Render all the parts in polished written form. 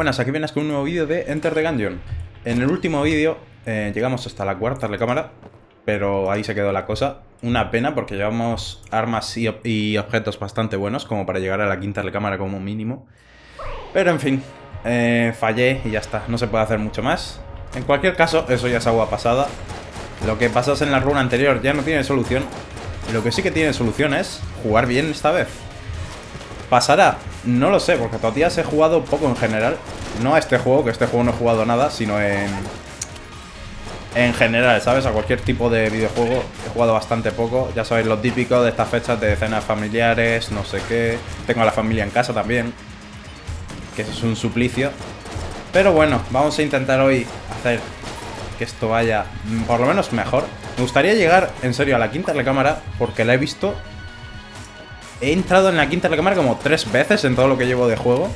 Buenas, aquí vienes con un nuevo vídeo de Enter the Gungeon. En el último vídeo llegamos hasta la cuarta de la cámara, pero ahí se quedó la cosa. Una pena porque llevamos armas y objetos bastante buenos como para llegar a la quinta de la cámara como mínimo. Pero en fin, fallé y ya está, no se puede hacer mucho más. En cualquier caso, eso ya es agua pasada. Lo que pasó en la run anterior ya no tiene solución. Lo que sí que tiene solución es jugar bien esta vez. ¿Pasará? No lo sé, porque todavía he jugado poco en general. No a este juego, que este juego no he jugado nada, sino en general, ¿sabes? A cualquier tipo de videojuego he jugado bastante poco. Ya sabéis, lo típico de estas fechas de cenas familiares, no sé qué. Tengo a la familia en casa también, que eso es un suplicio. Pero bueno, vamos a intentar hoy hacer que esto vaya por lo menos mejor. Me gustaría llegar, en serio, a la quinta de la cámara, porque la he visto... He entrado en la quinta de la cámara como 3 veces en todo lo que llevo de juego.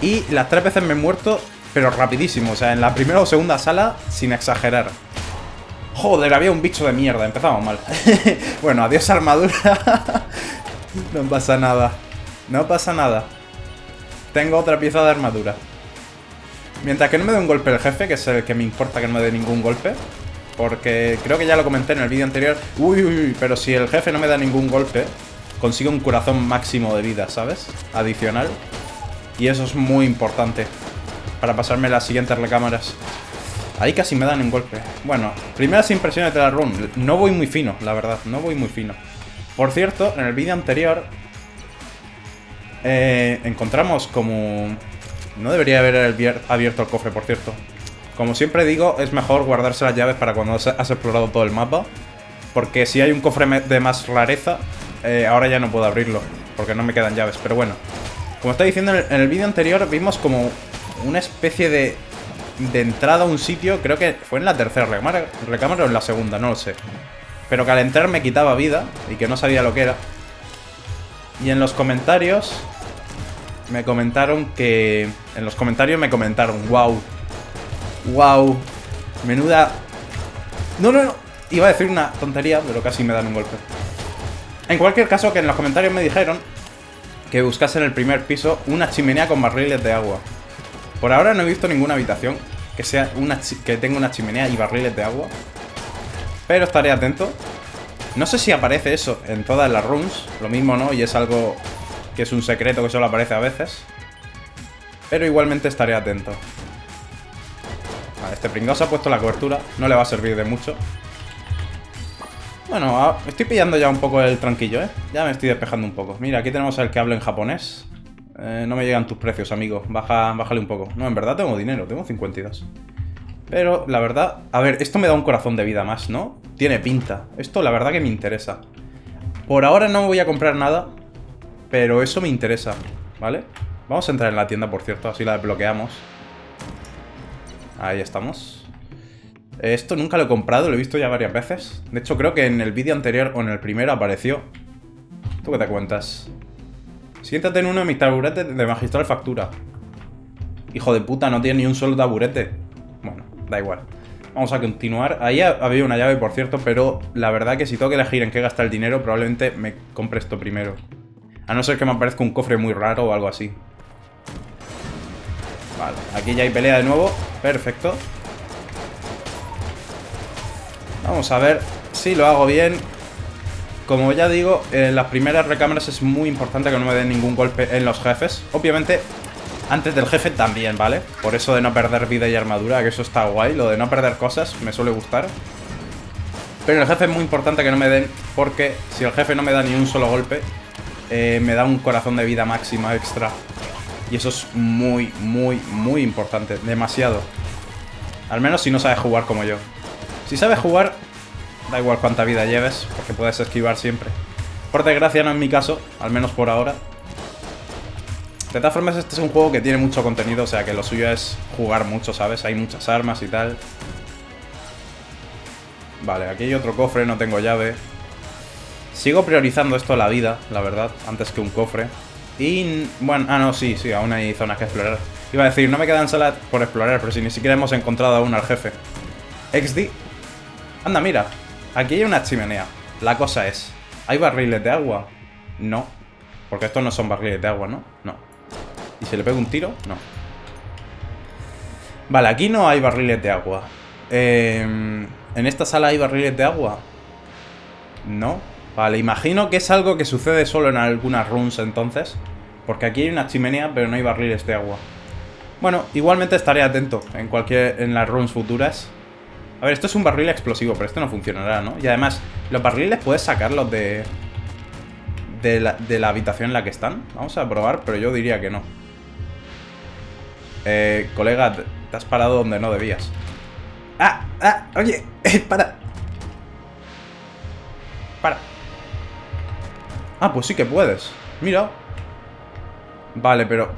Y las 3 veces me he muerto, pero rapidísimo. O sea, en la primera o segunda sala, sin exagerar. Joder, había un bicho de mierda. Empezamos mal. Bueno, adiós armadura. No pasa nada. No pasa nada. Tengo otra pieza de armadura. Mientras que no me dé un golpe el jefe, que es el que me importa que no me dé ningún golpe. Porque creo que ya lo comenté en el vídeo anterior. Uy, uy, uy. Pero si el jefe no me da ningún golpe... Consigo un corazón máximo de vida, ¿sabes? Adicional. Y eso es muy importante para pasarme las siguientes recámaras. Ahí casi me dan un golpe. Bueno, primeras impresiones de la run. No voy muy fino, la verdad. No voy muy fino. Por cierto, en el vídeo anterior encontramos como... No debería haber abierto el cofre, por cierto. Como siempre digo, es mejor guardarse las llaves para cuando has explorado todo el mapa. Porque si hay un cofre de más rareza... ahora ya no puedo abrirlo, porque no me quedan llaves. Pero bueno, como estaba diciendo en el vídeo anterior, vimos como una especie de entrada a un sitio. Creo que fue en la tercera recámara o en la segunda, no lo sé. Pero que al entrar me quitaba vida y que no sabía lo que era. Y en los comentarios me comentaron que... En los comentarios me comentaron, wow, wow, menuda... No, no, no, iba a decir una tontería, pero casi me dan un golpe. En cualquier caso, que en los comentarios me dijeron que buscase en el primer piso una chimenea con barriles de agua. Por ahora no he visto ninguna habitación que sea que tenga una chimenea y barriles de agua. Pero estaré atento. No sé si aparece eso en todas las runs. Lo mismo no, y es algo que es un secreto que solo aparece a veces. Pero igualmente estaré atento. Vale, este pringao se ha puesto la cobertura. No le va a servir de mucho. Bueno, estoy pillando ya un poco el tranquillo, ¿eh? Ya me estoy despejando un poco. Mira, aquí tenemos al que habla en japonés. No me llegan tus precios, amigo. Bájale un poco. No, en verdad tengo dinero. Tengo 52. Pero, la verdad... A ver, esto me da un corazón de vida más, ¿no? Tiene pinta. Esto, la verdad, que me interesa. Por ahora no me voy a comprar nada, pero eso me interesa, ¿vale? Vamos a entrar en la tienda, por cierto. Así la desbloqueamos. Ahí estamos. Esto nunca lo he comprado, lo he visto ya varias veces. De hecho, creo que en el vídeo anterior o en el primero apareció. ¿Tú qué te cuentas? Siéntate en uno de mis taburetes de magistral factura. Hijo de puta, no tiene ni un solo taburete. Bueno, da igual. Vamos a continuar. Ahí había una llave, por cierto, pero la verdad que si tengo que elegir en qué gastar el dinero, probablemente me compre esto primero. A no ser que me aparezca un cofre muy raro o algo así. Vale, aquí ya hay pelea de nuevo. Perfecto. Vamos a ver si lo hago bien. Como ya digo, en las primeras recámaras es muy importante que no me den ningún golpe en los jefes. Obviamente, antes del jefe también, ¿vale? Por eso de no perder vida y armadura, que eso está guay. Lo de no perder cosas me suele gustar. Pero el jefe es muy importante que no me den, porque si el jefe no me da ni un solo golpe, me da un corazón de vida máxima extra. Y eso es muy, muy, muy importante. Demasiado. Al menos si no sabes jugar como yo. Si sabes jugar, da igual cuánta vida lleves, porque puedes esquivar siempre. Por desgracia no es mi caso, al menos por ahora. De todas formas, este es un juego que tiene mucho contenido, o sea que lo suyo es jugar mucho, ¿sabes? Hay muchas armas y tal. Vale, aquí hay otro cofre, no tengo llave. Sigo priorizando esto a la vida, la verdad, antes que un cofre. Y... bueno, ah no, sí, sí, aún hay zonas que explorar. Iba a decir, no me quedan salas por explorar, pero si ni siquiera hemos encontrado aún al jefe. XD. Anda, mira, aquí hay una chimenea. La cosa es, ¿hay barriles de agua? No, porque estos no son barriles de agua, ¿no? No. ¿Y si le pego un tiro? No. Vale, aquí no hay barriles de agua. ¿En esta sala hay barriles de agua? No. Vale, imagino que es algo que sucede solo en algunas runs entonces. Porque aquí hay una chimenea, pero no hay barriles de agua. Bueno, igualmente estaré atento en las runs futuras. A ver, esto es un barril explosivo, pero esto no funcionará, ¿no? Y además, los barriles puedes sacarlos de la habitación en la que están. Vamos a probar, pero yo diría que no. Colega, te has parado donde no debías. ¡Ah! ¡Ah! ¡Oye! ¡Para! ¡Para! Ah, pues sí que puedes. Mira. Vale, pero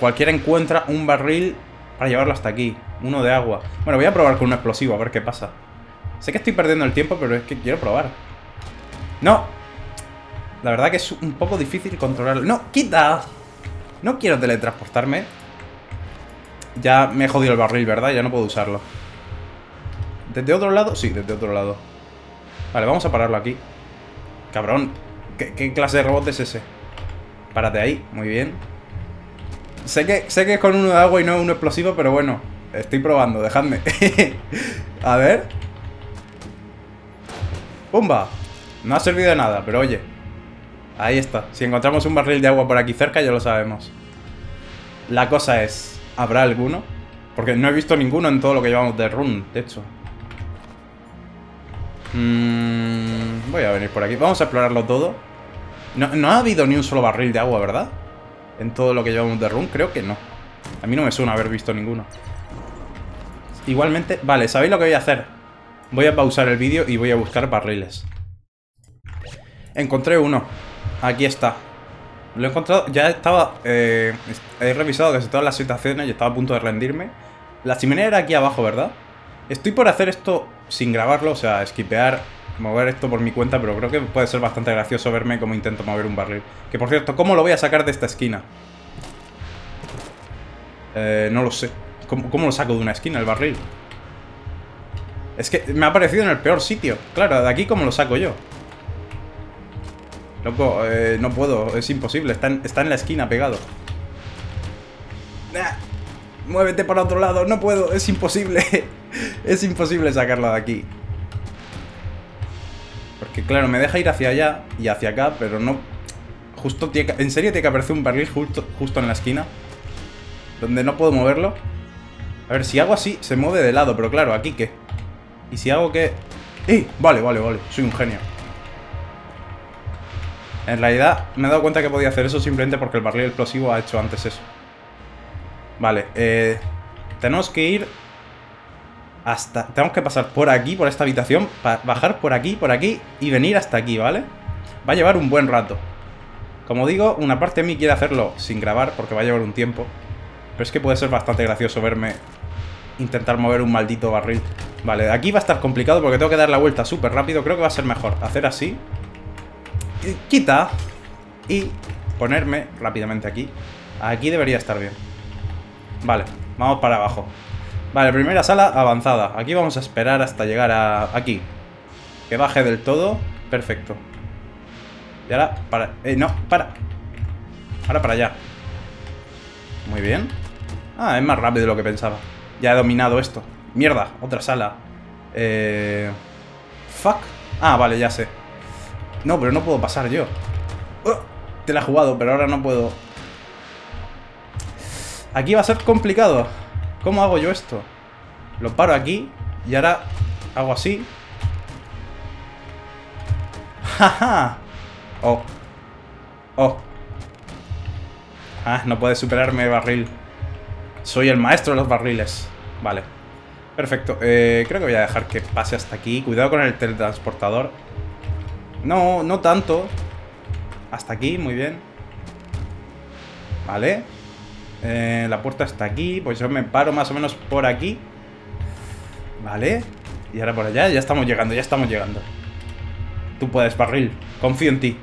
cualquiera encuentra un barril para llevarlo hasta aquí. Uno de agua. Bueno, voy a probar con un explosivo, a ver qué pasa. Sé que estoy perdiendo el tiempo, pero es que quiero probar. ¡No! La verdad que es un poco difícil controlarlo. ¡No! ¡Quita! No quiero teletransportarme. Ya me he jodido el barril, ¿verdad? Ya no puedo usarlo. ¿Desde otro lado? Sí, desde otro lado. Vale, vamos a pararlo aquí. Cabrón. ¿Qué clase de robot es ese? Párate ahí. Muy bien. Sé que es con uno de agua y no uno explosivo, pero bueno. Estoy probando, dejadme. A ver. ¡Pumba! No ha servido de nada, pero oye. Ahí está. Si encontramos un barril de agua por aquí cerca, ya lo sabemos. La cosa es, ¿habrá alguno? Porque no he visto ninguno en todo lo que llevamos de run, de hecho. Voy a venir por aquí. Vamos a explorarlo todo. No ha habido ni un solo barril de agua, ¿verdad? En todo lo que llevamos de run, creo que no. A mí no me suena haber visto ninguno. Igualmente, vale, ¿sabéis lo que voy a hacer? Voy a pausar el vídeo y voy a buscar barriles. Encontré uno. Aquí está. Lo he encontrado, ya estaba... he revisado casi todas las situaciones y estaba a punto de rendirme. La chimenea era aquí abajo, ¿verdad? Estoy por hacer esto sin grabarlo, o sea, esquipear, mover esto por mi cuenta, pero creo que puede ser bastante gracioso verme como intento mover un barril. Que por cierto, ¿cómo lo voy a sacar de esta esquina? No lo sé. ¿Cómo lo saco de una esquina el barril? Es que me ha aparecido en el peor sitio. Claro, de aquí ¿cómo lo saco yo? Loco, no puedo, es imposible. Está en la esquina pegado. ¡Ah! Muévete para otro lado, no puedo, es imposible. Es imposible sacarla de aquí. Porque claro, me deja ir hacia allá y hacia acá, pero no... Justo tiene que... ¿En serio tiene que aparecer un barril justo en la esquina? Donde no puedo moverlo. A ver, si hago así, se mueve de lado, pero claro, ¿aquí qué? Y si hago que... ¡Eh! Vale, soy un genio. En realidad, me he dado cuenta que podía hacer eso simplemente porque el barril explosivo ha hecho antes eso. Vale, tenemos que ir hasta... Tenemos que pasar por aquí, por esta habitación, bajar por aquí y venir hasta aquí, ¿vale? Va a llevar un buen rato. Como digo, una parte de mí quiere hacerlo sin grabar porque va a llevar un tiempo. Pero es que puede ser bastante gracioso verme intentar mover un maldito barril. Vale, aquí va a estar complicado porque tengo que dar la vuelta súper rápido. Creo que va a ser mejor hacer así. Quita. Y ponerme rápidamente aquí. Aquí debería estar bien. Vale, vamos para abajo. Vale, primera sala avanzada. Aquí vamos a esperar hasta llegar a... Aquí. Que baje del todo. Perfecto. Y ahora para... no, para. Ahora para allá. Muy bien. Ah, es más rápido de lo que pensaba. Ya he dominado esto. Mierda, otra sala. Fuck. Ah, vale, ya sé. No, pero no puedo pasar yo. Oh, te la he jugado, pero ahora no puedo. Aquí va a ser complicado. ¿Cómo hago yo esto? Lo paro aquí y ahora hago así. ¡Jaja! Oh. Oh. Ah, no puede superarme, barril. Soy el maestro de los barriles. Vale. Perfecto. Creo que voy a dejar que pase hasta aquí. Cuidado con el teletransportador. No, no tanto. Hasta aquí, muy bien. Vale. La puerta está aquí. Pues yo me paro más o menos por aquí. Vale. Y ahora por allá. Ya estamos llegando, ya estamos llegando. Tú puedes, barril. Confío en ti.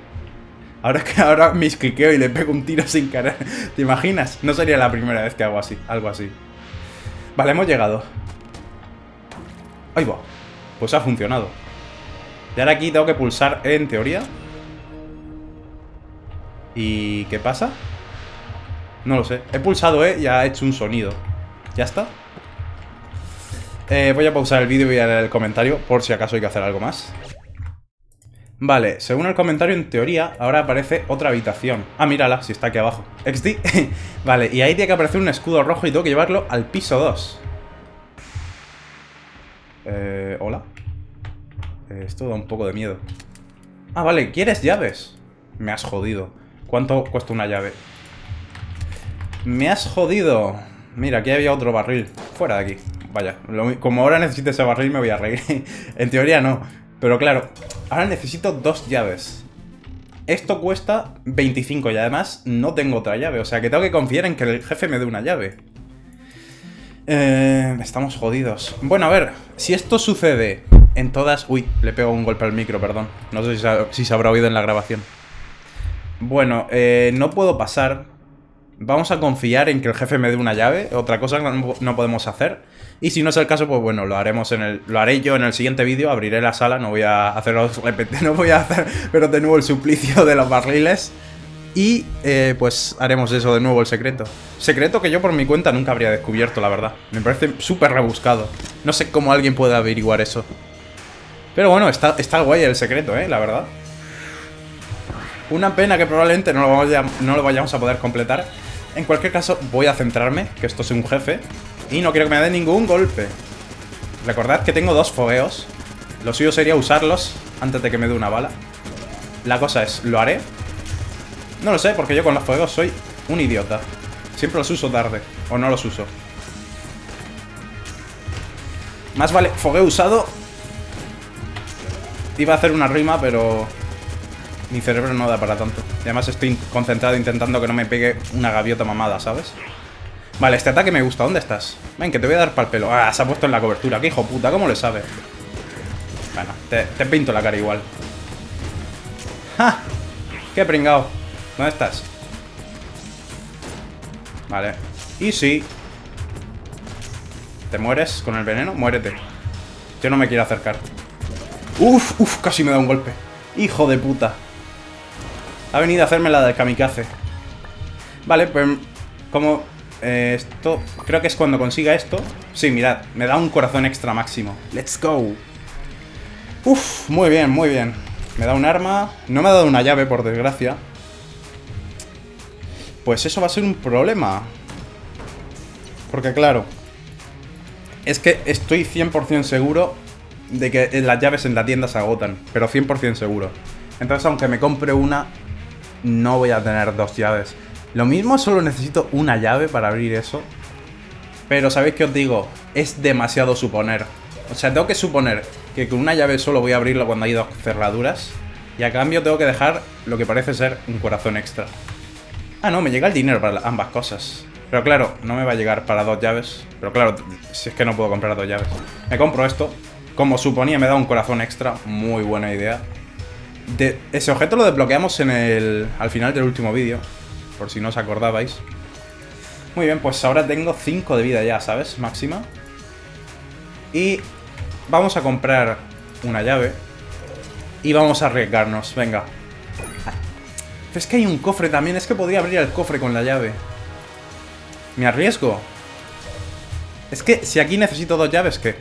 Ahora me iscliqueo y le pego un tiro sin cara. ¿Te imaginas? No sería la primera vez que hago así, algo así. Vale, hemos llegado. Ahí va. Pues ha funcionado. Y ahora aquí tengo que pulsar en teoría. ¿Y qué pasa? No lo sé. He pulsado E y ha hecho un sonido. ¿Ya está? Voy a pausar el vídeo y a leer el comentario por si acaso hay que hacer algo más. Vale, según el comentario, en teoría, ahora aparece otra habitación. Ah, mírala, si está aquí abajo. XD. Vale, y ahí tiene que aparecer un escudo rojo y tengo que llevarlo al piso 2. Hola. Esto da un poco de miedo. Ah, vale, ¿quieres llaves? Me has jodido. ¿Cuánto cuesta una llave? Me has jodido. Mira, aquí había otro barril. Fuera de aquí. Vaya, como ahora necesito ese barril me voy a reír. En teoría no. Pero claro, ahora necesito 2 llaves. Esto cuesta 25 y además no tengo otra llave. O sea que tengo que confiar en que el jefe me dé una llave. Estamos jodidos. Bueno, a ver, si esto sucede en todas... Uy, le pego un golpe al micro, perdón. No sé si se habrá oído en la grabación. Bueno, no puedo pasar. Vamos a confiar en que el jefe me dé una llave. Otra cosa no podemos hacer. Y si no es el caso, pues bueno, lo haré yo en el siguiente vídeo. Abriré la sala, no voy a hacer pero de nuevo el suplicio de los barriles. Y pues haremos eso de nuevo, el secreto. Secreto que yo por mi cuenta nunca habría descubierto, la verdad. Me parece súper rebuscado. No sé cómo alguien puede averiguar eso. Pero bueno, está guay el secreto, la verdad. Una pena que probablemente no lo vayamos a poder completar. En cualquier caso, voy a centrarme, que esto es un jefe. Y no quiero que me dé ningún golpe. Recordad que tengo 2 fogueos. Lo suyo sería usarlos antes de que me dé una bala. La cosa es, ¿lo haré? No lo sé, porque yo con los fuegos soy un idiota. Siempre los uso tarde, o no los uso. Más vale, fogueo usado. Iba a hacer una rima, pero mi cerebro no da para tanto. Y además estoy concentrado intentando que no me pegue una gaviota mamada, ¿sabes? Vale, este ataque me gusta. ¿Dónde estás? Ven, que te voy a dar pa'l pelo. Ah, se ha puesto en la cobertura. ¡Qué hijo puta! ¿Cómo le sabes? Bueno, te pinto la cara igual. ¡Ja! ¡Qué pringao! ¿Dónde estás? Vale. Y sí. ¿Te mueres con el veneno? Muérete. Yo no me quiero acercar. Uf, uf, casi me da un golpe. Hijo de puta. Ha venido a hacerme la del kamikaze. Vale, pues como esto, creo que es cuando consiga esto. Sí, mirad, me da un corazón extra máximo. Let's go. Uf, muy bien, muy bien. Me da un arma. No me ha dado una llave, por desgracia. Pues eso va a ser un problema. Porque claro, es que estoy 100% seguro de que las llaves en la tienda se agotan. Pero 100% seguro. Entonces aunque me compre una, no voy a tener 2 llaves. Lo mismo, solo necesito una llave para abrir eso. Pero ¿sabéis qué os digo? Es demasiado suponer. O sea, tengo que suponer que con una llave solo voy a abrirlo cuando hay 2 cerraduras. Y a cambio tengo que dejar lo que parece ser un corazón extra. Ah, no, me llega el dinero para ambas cosas. Pero claro, no me va a llegar para 2 llaves. Pero claro, si es que no puedo comprar 2 llaves. Me compro esto. Como suponía, me da un corazón extra. Muy buena idea. Ese objeto lo desbloqueamos al final del último vídeo. Por si no os acordabais. Muy bien, pues ahora tengo 5 de vida ya, ¿sabes? Máxima. Y vamos a comprar una llave. Y vamos a arriesgarnos. Venga. Es que hay un cofre también, es que podría abrir el cofre con la llave. ¿Me arriesgo? Es que si aquí necesito 2 llaves, ¿qué?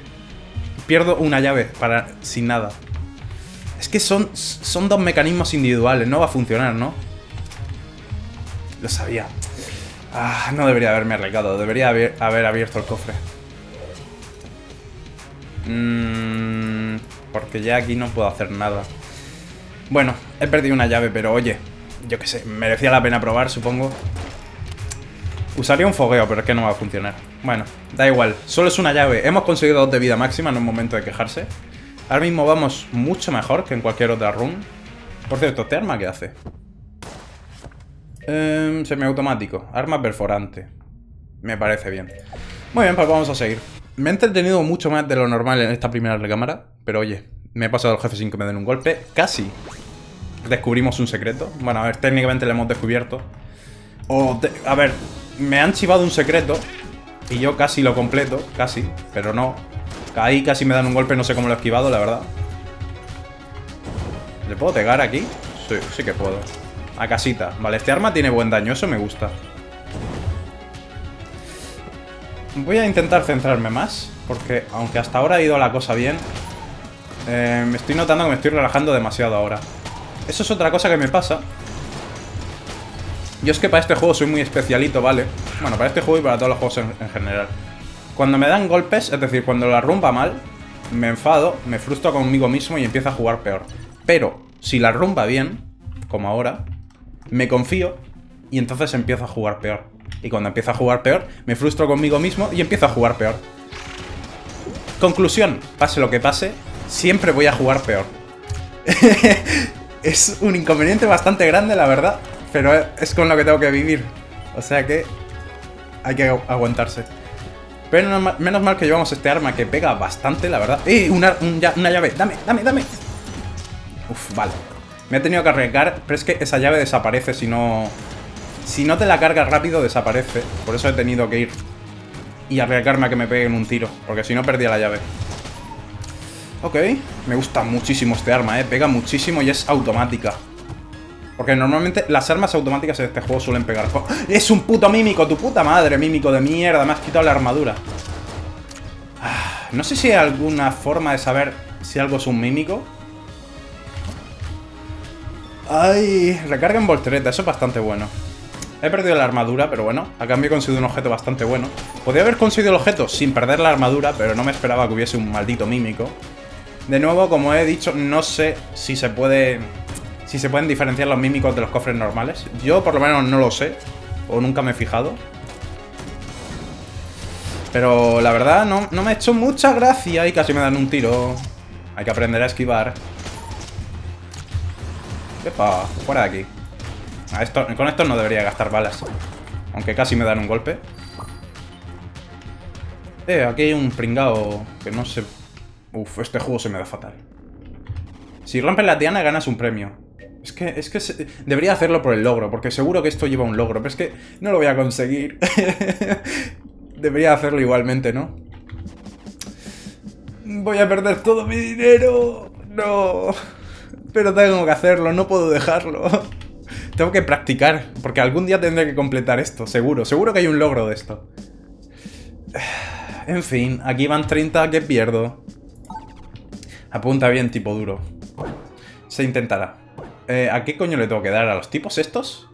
Pierdo una llave sin nada. Es que son 2 mecanismos individuales, no va a funcionar, ¿no? Lo sabía. Ah, no debería haberme arriesgado, debería haber abierto el cofre. Porque ya aquí no puedo hacer nada. Bueno, he perdido una llave, pero oye... Yo qué sé, merecía la pena probar, supongo. Usaría un fogueo, pero es que no va a funcionar. Bueno, da igual, solo es una llave. Hemos conseguido 2 de vida máxima, no es momento de quejarse. Ahora mismo vamos mucho mejor que en cualquier otra run. Por cierto, ¿este arma qué hace? Semiautomático, arma perforante. Me parece bien. Muy bien, pues vamos a seguir. Me he entretenido mucho más de lo normal en esta primera recámara. Pero oye, me he pasado al jefe sin que me den un golpe. Casi descubrimos un secreto. Bueno, a ver, técnicamente lo hemos descubierto. A ver, me han chivado un secreto y yo casi lo completo, casi, pero no. Ahí casi me dan un golpe, no sé cómo lo he esquivado, la verdad. ¿Le puedo pegar aquí? Sí, sí que puedo. A casita. Vale, este arma tiene buen daño, eso me gusta. Voy a intentar centrarme más. porque aunque hasta ahora ha ido la cosa bien, me estoy notando que me estoy relajando demasiado ahora. Eso es otra cosa que me pasa. Yo es que para este juego soy muy especialito, ¿vale? Bueno, para este juego y para todos los juegos en general. Cuando me dan golpes, es decir, cuando la rumba mal, me enfado, me frustro conmigo mismo y empiezo a jugar peor. Pero si la rumba bien, como ahora, me confío y entonces empiezo a jugar peor. Y cuando empiezo a jugar peor, me frustro conmigo mismo y empiezo a jugar peor. Conclusión, pase lo que pase, siempre voy a jugar peor. Es un inconveniente bastante grande, la verdad, pero es con lo que tengo que vivir. O sea que hay que aguantarse. Pero menos mal que llevamos este arma que pega bastante, la verdad. ¡Eh! Una llave. ¡Dame, dame, dame! Uf, vale. Me he tenido que arriesgar, pero es que esa llave desaparece si no... Si no te la cargas rápido, desaparece. Por eso he tenido que ir y arriesgarme a que me peguen un tiro, porque si no perdía la llave. Ok. Me gusta muchísimo este arma, pega muchísimo y es automática. Porque normalmente las armas automáticas en este juego suelen pegar. ¡Oh! ¡Es un puto mímico! ¡Tu puta madre, mímico de mierda! Me has quitado la armadura. No sé si hay alguna forma de saber si algo es un mímico. ¡Ay! Recarga en voltereta, eso es bastante bueno. He perdido la armadura, pero bueno, a cambio he conseguido un objeto bastante bueno. Podría haber conseguido el objeto sin perder la armadura, pero no me esperaba que hubiese un maldito mímico. De nuevo, como he dicho, no sé si se puede... Si se pueden diferenciar los mímicos de los cofres normales. Yo por lo menos no lo sé. O nunca me he fijado. Pero la verdad no me ha hecho mucha gracia. Y casi me dan un tiro. Hay que aprender a esquivar. ¡Epa! Fuera de aquí. Con esto no debería gastar balas. Aunque casi me dan un golpe. Aquí hay un pringao que no sé... Uf, este juego se me da fatal. Si rompes la tiana ganas un premio. Es que debería hacerlo por el logro, porque seguro que esto lleva un logro, pero es que no lo voy a conseguir. Debería hacerlo igualmente, ¿no? Voy a perder todo mi dinero. No. Pero tengo que hacerlo, no puedo dejarlo. Tengo que practicar, porque algún día tendré que completar esto, seguro. Seguro que hay un logro de esto. En fin, aquí van 30 que pierdo. Apunta bien, tipo duro. Se intentará. ¿A qué coño le tengo que dar? ¿A los tipos estos?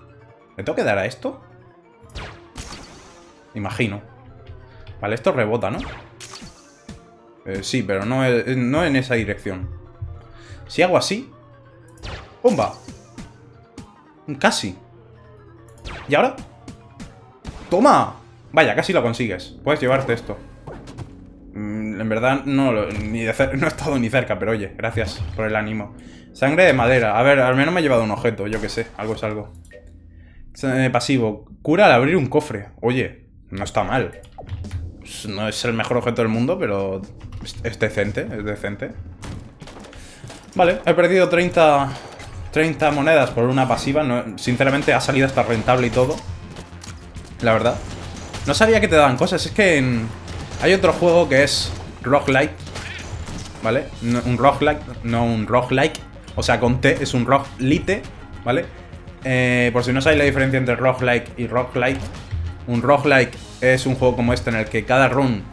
¿Le tengo que dar a esto? Imagino. Vale, esto rebota, ¿no? Sí, pero no en esa dirección. Si hago así... ¡Bomba! Casi. ¿Y ahora? ¡Toma! Vaya, casi lo consigues. Puedes llevarte esto. En verdad, no he estado ni cerca, pero oye, gracias por el ánimo. Sangre de madera. A ver, al menos me he llevado un objeto, yo que sé. Algo es algo. Pasivo. Cura al abrir un cofre. Oye, no está mal. Pues no es el mejor objeto del mundo, pero es decente, es decente. Vale, he perdido 30 monedas por una pasiva. No, sinceramente, ha salido hasta rentable y todo. La verdad. No sabía que te daban cosas. Es que hay otro juego que es roguelike, ¿vale? Un roguelike, no un roguelike. O sea, con T es un roguelite, ¿vale? Por si no sabéis la diferencia entre roguelike y roguelite. Un roguelike es un juego como este en el que cada run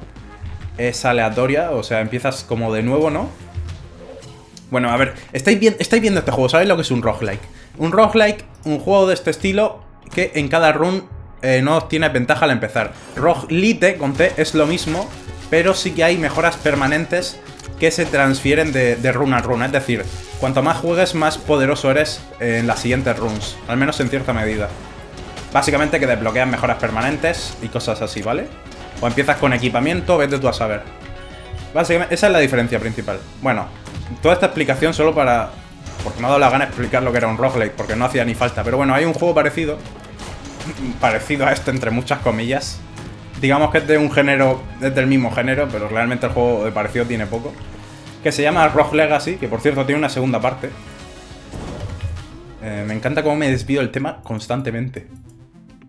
es aleatoria. O sea, empiezas como de nuevo, ¿no? Bueno, a ver, estáis viendo este juego, ¿sabéis lo que es un roguelike? Un roguelike, un juego de este estilo que en cada run... no tiene ventaja al empezar. Roguelite con T es lo mismo, pero sí que hay mejoras permanentes que se transfieren de run a run. Es decir, cuanto más juegues, más poderoso eres en las siguientes runs, al menos en cierta medida. Básicamente que desbloquean mejoras permanentes y cosas así, ¿vale? O empiezas con equipamiento, vete tú a saber. Básicamente, esa es la diferencia principal. Bueno, toda esta explicación solo para... Porque me ha dado la gana explicar lo que era un roguelike, porque no hacía ni falta. Pero bueno, hay un juego parecido... Parecido a este, entre muchas comillas. Digamos que es de un género, es del mismo género, pero realmente el juego de parecido tiene poco. Que se llama Rogue Legacy, que por cierto tiene una segunda parte. Me encanta cómo me desvío del tema constantemente.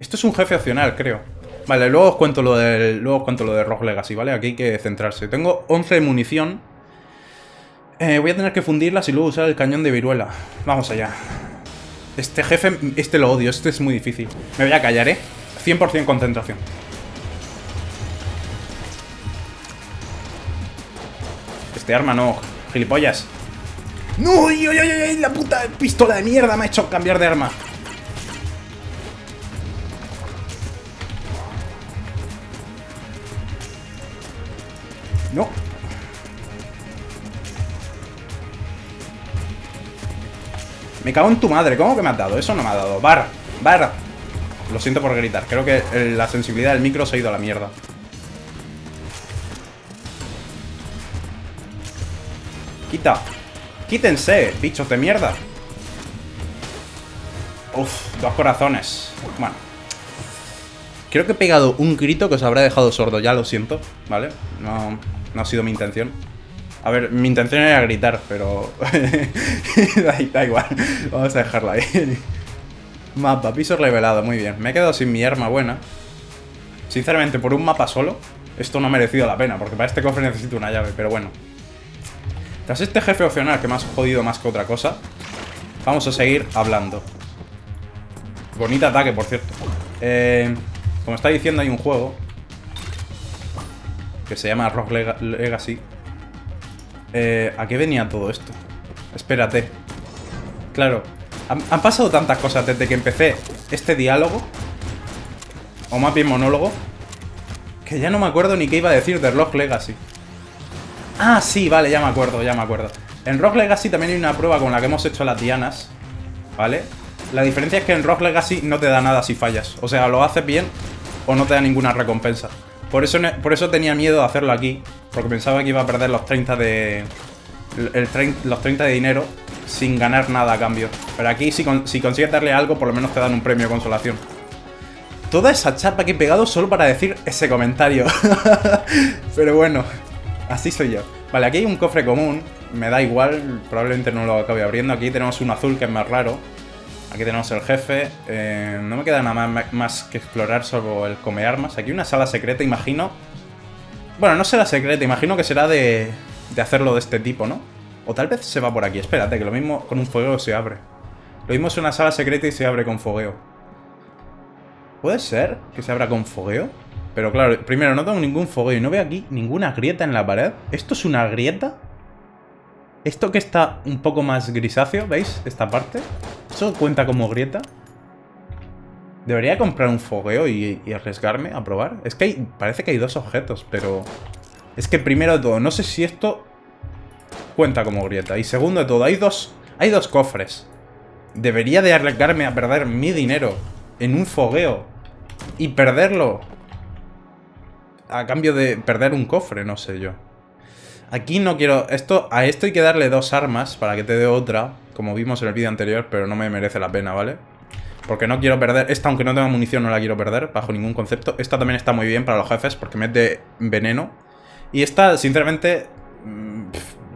Esto es un jefe opcional, creo. Vale, luego os cuento lo de, Rogue Legacy, ¿vale? Aquí hay que centrarse. Tengo 11 de munición. Voy a tener que fundirlas y luego usar el cañón de viruela. Vamos allá. Este jefe, este lo odio, este es muy difícil. Me voy a callar, 100% concentración. este arma no, gilipollas. ¡No! ¡Ay, ay, ay! La puta pistola de mierda me ha hecho cambiar de arma. No. Me cago en tu madre. ¿Cómo que me has dado? Eso no me ha dado. Barra, barra. Lo siento por gritar. Creo que la sensibilidad del micro se ha ido a la mierda. Quita. Quítense, bichos de mierda. Uf, 2 corazones. Bueno. Creo que he pegado un grito que os habrá dejado sordo. Ya lo siento, ¿vale? No ha sido mi intención. A ver, mi intención era gritar, pero... da igual. Vamos a dejarla ahí. Mapa, piso revelado. Muy bien. Me he quedado sin mi arma buena. Sinceramente, por un mapa solo, esto no ha merecido la pena, porque para este cofre necesito una llave, pero bueno. Tras este jefe opcional que me has jodido más que otra cosa, vamos a seguir hablando. Bonito ataque, por cierto. Como está diciendo, hay un juego que se llama Rogue Legacy. ¿A qué venía todo esto? Espérate. Claro, han pasado tantas cosas desde que empecé este diálogo, o más bien monólogo, que ya no me acuerdo ni qué iba a decir de Rogue Legacy. Ah, sí, vale, ya me acuerdo, ya me acuerdo. En Rogue Legacy también hay una prueba con la que hemos hecho las dianas, ¿vale? La diferencia es que en Rogue Legacy no te da nada si fallas. O sea, lo haces bien o no te da ninguna recompensa. Por eso tenía miedo de hacerlo aquí, porque pensaba que iba a perder los 30 de dinero sin ganar nada a cambio. Pero aquí si consigues darle algo, por lo menos te dan un premio de consolación. Toda esa chapa que he pegado solo para decir ese comentario. Pero bueno, así soy yo. Vale, aquí hay un cofre común. Me da igual, probablemente no lo acabe abriendo. Aquí tenemos un azul que es más raro. Aquí tenemos el jefe. No me queda nada más que explorar, salvo el come armas. Aquí una sala secreta, imagino. Bueno, no será secreta, imagino que será de hacerlo de este tipo, ¿no? O tal vez se va por aquí. Espérate, que lo mismo con un fogueo se abre. Lo mismo es una sala secreta y se abre con fogueo. ¿Puede ser que se abra con fogueo? Pero claro, primero, no tengo ningún fogueo y no veo aquí ninguna grieta en la pared. ¿Esto es una grieta? Esto que está un poco más grisáceo, ¿veis? Esta parte. ¿Eso cuenta como grieta? ¿Debería comprar un fogueo y arriesgarme a probar? Es que parece que hay 2 objetos, pero... Es que primero de todo, no sé si esto cuenta como grieta. Y segundo de todo, hay dos cofres. ¿Debería de arriesgarme a perder mi dinero en un fogueo y perderlo a cambio de perder un cofre? No sé yo. Aquí no quiero... A esto hay que darle 2 armas para que te dé otra, como vimos en el vídeo anterior, pero no me merece la pena, ¿vale? Porque no quiero perder... Esta, aunque no tenga munición, no la quiero perder, bajo ningún concepto. Esta también está muy bien para los jefes, porque mete veneno. Y esta, sinceramente,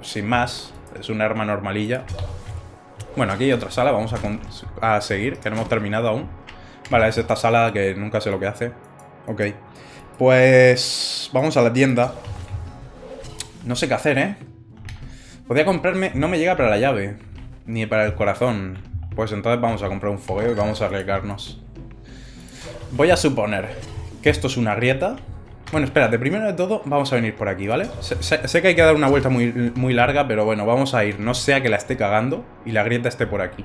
sin más, es un arma normalilla. Bueno, aquí hay otra sala, vamos a seguir, que no hemos terminado aún. Vale, es esta sala que nunca sé lo que hace. Ok. Pues... vamos a la tienda. No sé qué hacer, ¿eh? Podría comprarme... No me llega para la llave. Ni para el corazón. Pues entonces vamos a comprar un fogueo y vamos a arriesgarnos. Voy a suponer que esto es una grieta. Bueno, espérate. Primero de todo, vamos a venir por aquí, ¿vale? Sé que hay que dar una vuelta muy, muy larga, pero bueno, vamos a ir. No sea que la esté cagando y la grieta esté por aquí.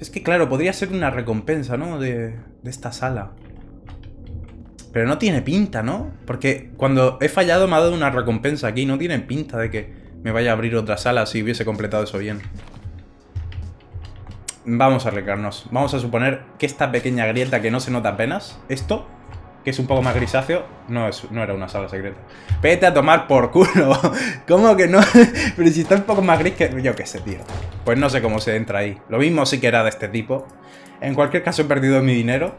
Es que, claro, podría ser una recompensa, ¿no? De esta sala. Pero no tiene pinta, ¿no? Porque cuando he fallado me ha dado una recompensa aquí. No tiene pinta de que me vaya a abrir otra sala si hubiese completado eso bien. Vamos a arriesgarnos. Vamos a suponer que esta pequeña grieta que no se nota apenas, esto, que es un poco más grisáceo, no era una sala secreta. Vete a tomar por culo. ¿Cómo que no? Pero si está un poco más gris que... Yo qué sé, tío. Pues no sé cómo se entra ahí. Lo mismo sí que era de este tipo. En cualquier caso he perdido mi dinero.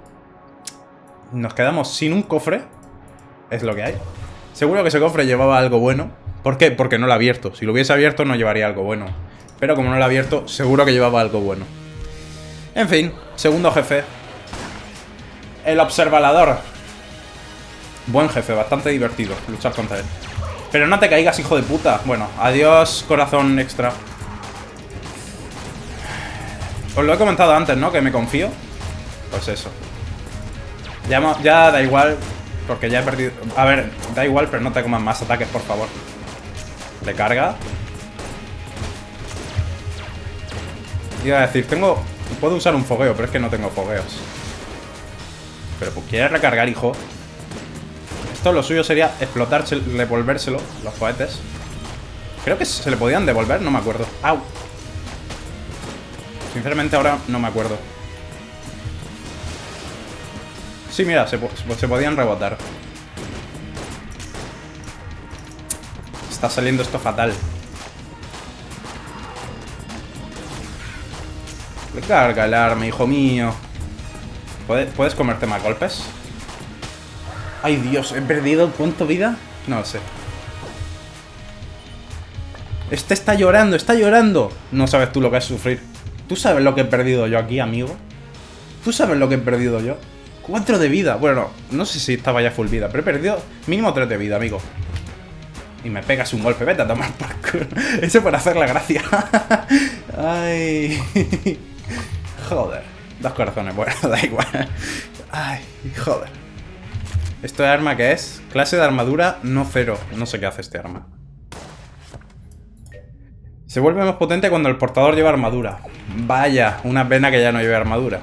Nos quedamos sin un cofre. Es lo que hay. Seguro que ese cofre llevaba algo bueno. ¿Por qué? Porque no lo he abierto. Si lo hubiese abierto no llevaría algo bueno. Pero como no lo he abierto, seguro que llevaba algo bueno. En fin, segundo jefe. El observador. Buen jefe, bastante divertido luchar contra él. Pero no te caigas, hijo de puta. Bueno, adiós, corazón extra. Os lo he comentado antes, ¿no? Que me confío. Pues eso. Ya da igual, porque ya he perdido... A ver, da igual, pero no te comas más ataques, por favor. Le carga. Iba a decir, tengo... Puedo usar un fogueo, pero es que no tengo fogueos. Pero pues quiere recargar, hijo. Esto lo suyo sería explotar, devolvérselo, los cohetes. Creo que se le podían devolver, no me acuerdo. ¡Au! Sinceramente ahora no me acuerdo. Sí, mira, se podían rebotar. Está saliendo esto fatal. Le carga el arma, hijo mío. ¿Puedes comerte más golpes? ¡Ay, Dios! ¿He perdido cuánto vida? No lo sé. Este está llorando, está llorando. No sabes tú lo que es sufrir. ¿Tú sabes lo que he perdido yo aquí, amigo? ¿Tú sabes lo que he perdido yo? 4 de vida. Bueno, no sé si estaba ya full vida, pero he perdido mínimo 3 de vida, amigo. Y me pegas un golpe. Vete a tomar por culo. Ese para hacer la gracia. Ay. Joder. 2 corazones. Bueno, da igual. Ay, joder. ¿Esto de arma qué es? Clase de armadura no 0. No sé qué hace este arma. Se vuelve más potente cuando el portador lleva armadura. Vaya, una pena que ya no lleve armadura.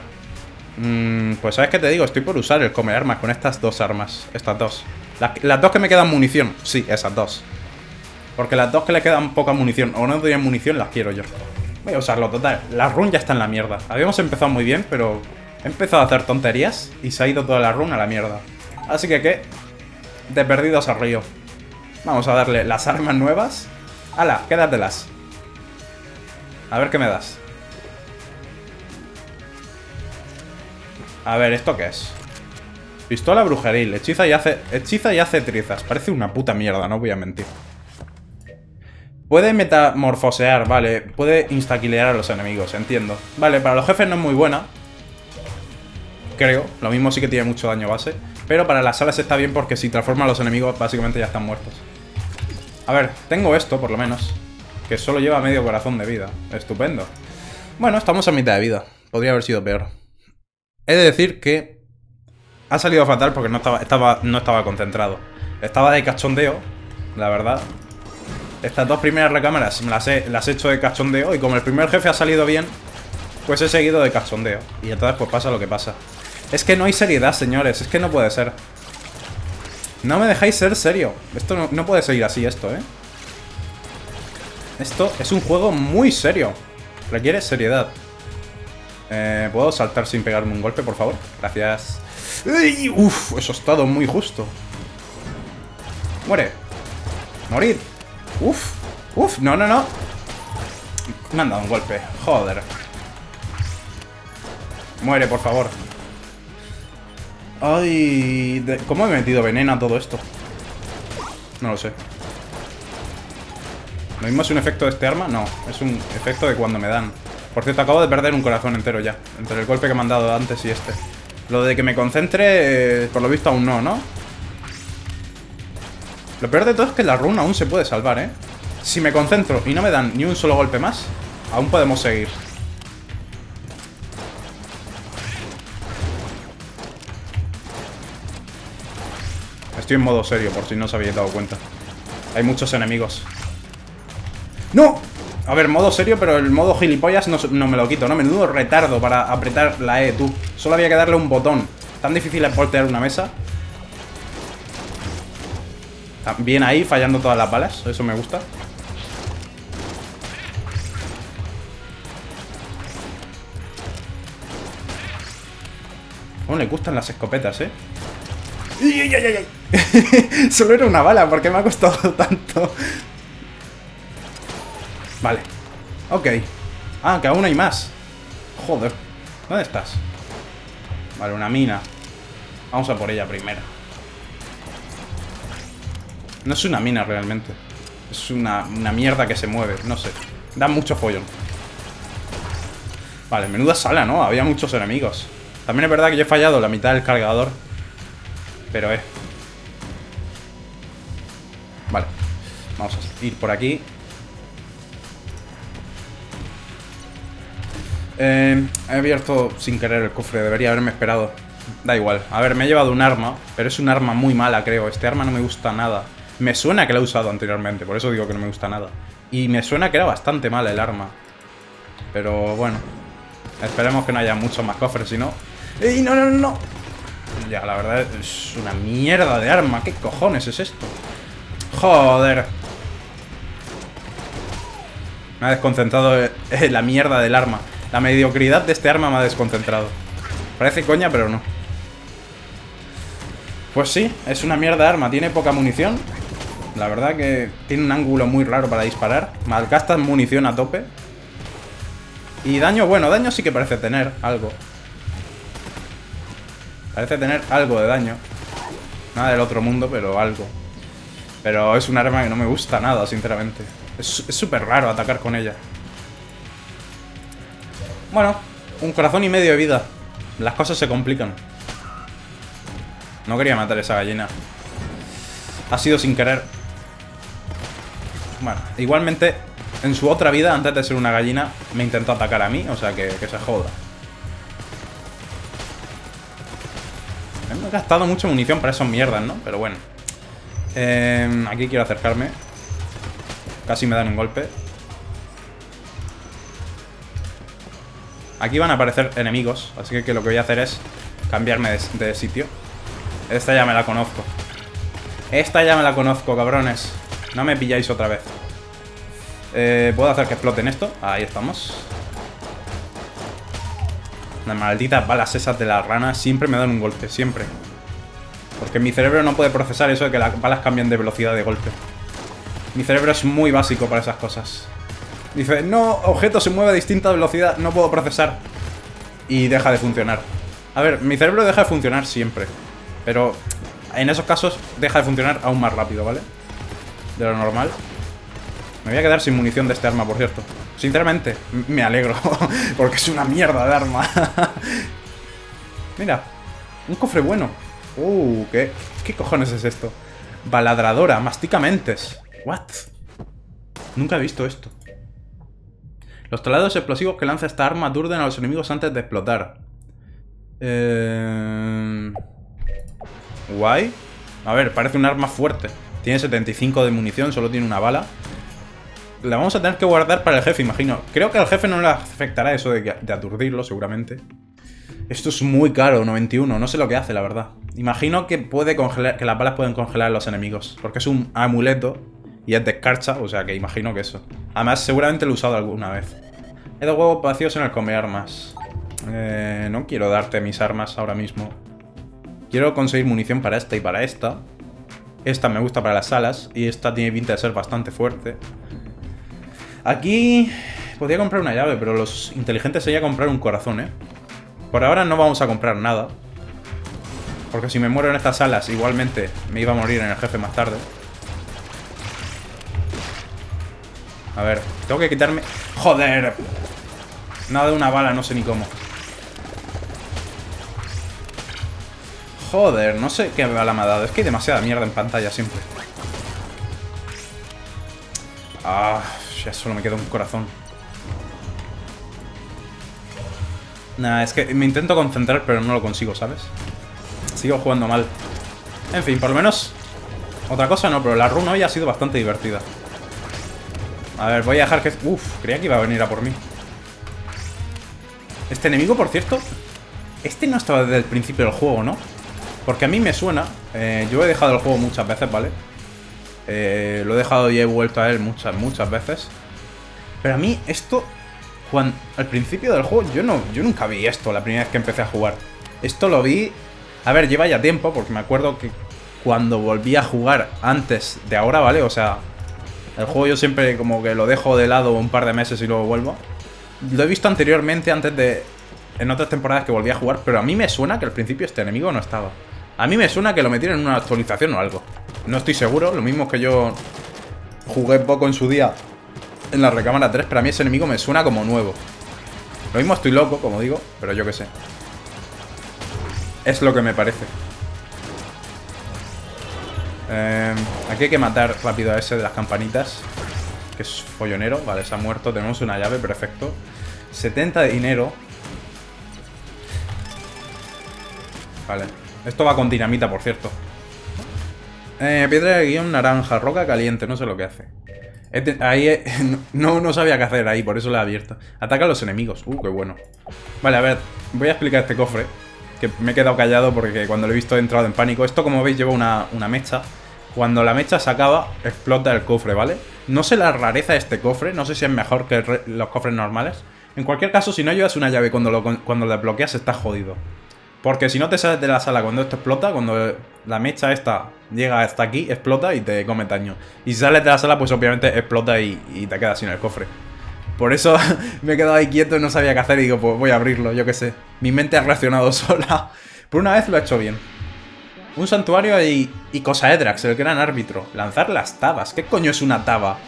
Pues ¿sabes qué te digo? Estoy por usar el come armas con estas 2 armas. Estas 2. Las 2 que me quedan munición. Sí, esas 2. Porque las 2 que le quedan poca munición o no tienen munición las quiero yo. Voy a usarlo, total. La run ya está en la mierda. Habíamos empezado muy bien, pero he empezado a hacer tonterías y se ha ido toda la run a la mierda. Así que ¿qué? De perdidos al río. Vamos a darle las armas nuevas. ¡Hala! Quédatelas. A ver qué me das. A ver, ¿esto qué es? Pistola brujeril, hechiza y hace trizas. Parece una puta mierda, no voy a mentir. Puede metamorfosear, vale. Puede instaquilear a los enemigos, entiendo. Vale, para los jefes no es muy buena. Creo, lo mismo sí que tiene mucho daño base. Pero para las alas está bien porque si transforma a los enemigos básicamente ya están muertos. A ver, tengo esto por lo menos. Que solo lleva medio corazón de vida. Estupendo. Bueno, estamos a mitad de vida. Podría haber sido peor. He de decir que ha salido fatal porque no estaba concentrado. Estaba de cachondeo, la verdad. Estas 2 primeras recámaras las he hecho de cachondeo. Y como el primer jefe ha salido bien, pues he seguido de cachondeo. Y entonces pues pasa lo que pasa. Es que no hay seriedad, señores. Es que no puede ser. No me dejáis ser serio. Esto no puede seguir así, esto, ¿eh? Esto es un juego muy serio. Requiere seriedad. ¿Puedo saltar sin pegarme un golpe, por favor? Gracias. ¡Uy! Uf, eso ha estado muy justo. Muere. Morid. Uf, uf, no, no, no. Me han dado un golpe, joder. Muere, por favor. Ay, ¿cómo he metido veneno a todo esto? No lo sé. ¿Lo mismo es un efecto de este arma? No, es un efecto de cuando me dan. Por cierto, acabo de perder un corazón entero ya. Entre el golpe que me han dado antes y este. Lo de que me concentre, por lo visto aún no, ¿no? Lo peor de todo es que la run aún se puede salvar, ¿eh? Si me concentro y no me dan ni un solo golpe más, aún podemos seguir. Estoy en modo serio, por si no os habéis dado cuenta. Hay muchos enemigos. ¡No! A ver, modo serio, pero el modo gilipollas no me lo quito, ¿no? Menudo retardo para apretar la E, tú. Solo había que darle un botón. Tan difícil es voltear una mesa. Bien ahí, fallando todas las balas. Eso me gusta. Bueno, le gustan las escopetas, ¿eh? ¡Ay, ay, ay! Solo era una bala, ¿por qué me ha costado tanto? Vale. Ok. Ah, que aún hay más. Joder. ¿Dónde estás? Vale, una mina. Vamos a por ella primero. No es una mina realmente. Es una mierda que se mueve. No sé. Da mucho follón. Vale, menuda sala, ¿no? Había muchos enemigos. También es verdad que yo he fallado la mitad del cargador. Pero Vale. Vamos a ir por aquí. He abierto sin querer el cofre. Debería haberme esperado. Da igual. A ver, me he llevado un arma. Pero es un arma muy mala, creo. Este arma no me gusta nada. Me suena que la he usado anteriormente, por eso digo que no me gusta nada. Y me suena que era bastante mala el arma. Pero bueno, esperemos que no haya muchos más cofres, si no... ¡Ey, no, no, no! Ya, la verdad es una mierda de arma. ¿Qué cojones es esto? ¡Joder! Me ha desconcentrado la mierda del arma. La mediocridad de este arma me ha desconcentrado. Parece coña, pero no. Pues sí, es una mierda de arma. Tiene poca munición. La verdad que tiene un ángulo muy raro para disparar. Malgastas munición a tope. Y daño, bueno, daño sí que parece tener algo. Parece tener algo de daño. Nada del otro mundo, pero algo. Pero es un arma que no me gusta nada, sinceramente. Es súper raro atacar con ella. Bueno, 1,5 corazones de vida. Las cosas se complican. No quería matar a esa gallina. Ha sido sin querer. Bueno, igualmente, en su otra vida, antes de ser una gallina, me intentó atacar a mí, o sea que se joda. Hemos gastado mucha munición para esas mierdas, ¿no? Pero bueno. Aquí quiero acercarme. Casi me dan un golpe. Aquí van a aparecer enemigos, así que lo que voy a hacer es cambiarme de sitio. Esta ya me la conozco. Esta ya me la conozco, cabrones. No me pilláis otra vez. ¿Puedo hacer que exploten esto? Ahí estamos. Las malditas balas esas de la rana siempre me dan un golpe, siempre. Porque mi cerebro no puede procesar eso de que las balas cambian de velocidad de golpe. Mi cerebro es muy básico para esas cosas. Dice, no, objeto se mueve a distinta velocidad, no puedo procesar. Y deja de funcionar. A ver, mi cerebro deja de funcionar siempre. Pero en esos casos deja de funcionar aún más rápido, ¿vale? De lo normal. Me voy a quedar sin munición de este arma, por cierto. Sinceramente, me alegro. Porque es una mierda de arma. Mira, un cofre bueno. ¿Qué cojones es esto? Baladradora, masticamentes. What? Nunca he visto esto. Los talados explosivos que lanza esta arma aturden a los enemigos antes de explotar. Guay. A ver, parece un arma fuerte. Tiene 75 de munición, solo tiene una bala. La vamos a tener que guardar para el jefe, imagino. Creo que al jefe no le afectará eso de aturdirlo, seguramente. Esto es muy caro, 91. No sé lo que hace, la verdad. Imagino que puede congelar, que las balas pueden congelar a los enemigos. Porque es un amuleto y es de escarcha, o sea que imagino que eso. Además, seguramente lo he usado alguna vez. He dado huevos vacíos en el comer armas. No quiero darte mis armas ahora mismo. Quiero conseguir munición para esta y para esta. Esta me gusta para las alas. Y esta tiene pinta de ser bastante fuerte. Aquí podría comprar una llave, pero los inteligentes sería comprar un corazón, ¿eh? Por ahora no vamos a comprar nada. Porque si me muero en estas alas, igualmente me iba a morir en el jefe más tarde. A ver, tengo que quitarme... ¡Joder! Nada de una bala, no sé ni cómo. Joder, no sé qué bala me ha dado. Es que hay demasiada mierda en pantalla siempre. Ah, ya solo me queda un corazón. Nah, es que me intento concentrar, pero no lo consigo, ¿sabes? Sigo jugando mal. En fin, por lo menos... Otra cosa no, pero la run hoy ha sido bastante divertida. A ver, voy a dejar que... Uf, creía que iba a venir a por mí. Este enemigo, por cierto... Este no estaba desde el principio del juego, ¿no? Porque a mí me suena, yo he dejado el juego muchas veces, ¿vale? Lo he dejado y he vuelto a él muchas veces. Pero a mí esto, cuando, al principio del juego, yo nunca vi esto la primera vez que empecé a jugar. Esto lo vi, a ver, lleva ya tiempo, porque me acuerdo que cuando volví a jugar antes de ahora, ¿vale? O sea, el juego yo siempre como que lo dejo de lado un par de meses y luego vuelvo. Lo he visto anteriormente, antes de... En otras temporadas que volví a jugar, pero a mí me suena que al principio este enemigo no estaba. A mí me suena que lo metieron en una actualización o algo. No estoy seguro, lo mismo que yo jugué poco en su día en la recámara 3, pero a mí ese enemigo me suena como nuevo. Lo mismo estoy loco, como digo, pero yo qué sé. Es lo que me parece. Aquí hay que matar rápido a ese de las campanitas, que es follonero. Vale, se ha muerto, tenemos una llave, perfecto. 70 de dinero. Vale, esto va con dinamita, por cierto. Piedra de guión naranja, roca caliente, no sé lo que hace. No sabía qué hacer ahí, por eso la he abierto. Ataca a los enemigos. Qué bueno. Vale, a ver, voy a explicar este cofre, que me he quedado callado porque cuando lo he visto he entrado en pánico. Esto, como veis, lleva una mecha. Cuando la mecha se acaba, explota el cofre, ¿vale? No sé la rareza de este cofre, no sé si es mejor que los cofres normales. En cualquier caso, si no llevas una llave cuando la bloqueas, estás jodido. Porque si no te sales de la sala cuando esto explota, cuando la mecha esta llega hasta aquí, explota y te come daño. Y si sales de la sala, pues obviamente explota y te quedas sin el cofre. Por eso me he quedado ahí quieto y no sabía qué hacer y digo, pues voy a abrirlo, yo qué sé. Mi mente ha reaccionado sola. Por una vez lo he hecho bien. Un santuario y Cosaedrax, el gran árbitro. Lanzar las tabas. ¿Qué coño es una taba?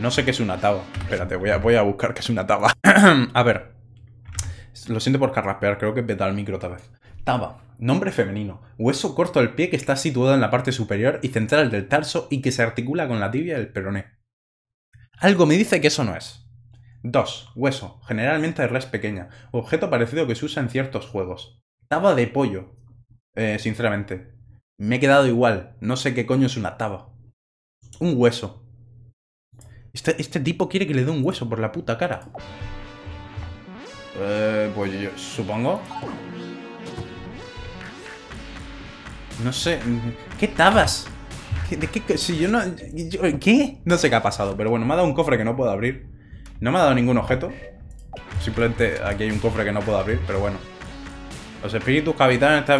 No sé qué es una taba. Espérate, voy a buscar qué es una taba. A ver. Lo siento por carraspear, creo que he petado el micro otra vez. Taba, nombre femenino. Hueso corto del pie que está situado en la parte superior y central del tarso y que se articula con la tibia del peroné. Algo me dice que eso no es. 2. Hueso, generalmente de res pequeña. Objeto parecido que se usa en ciertos juegos. Taba de pollo. Sinceramente, me he quedado igual. No sé qué coño es una taba. Un hueso. Este tipo quiere que le dé un hueso por la puta cara. Pues yo supongo. No sé. ¿Qué tabas? Si yo no... ¿Qué? No sé qué ha pasado, pero bueno, me ha dado un cofre que no puedo abrir. No me ha dado ningún objeto. Simplemente aquí hay un cofre que no puedo abrir, pero bueno. Los espíritus que habitan en este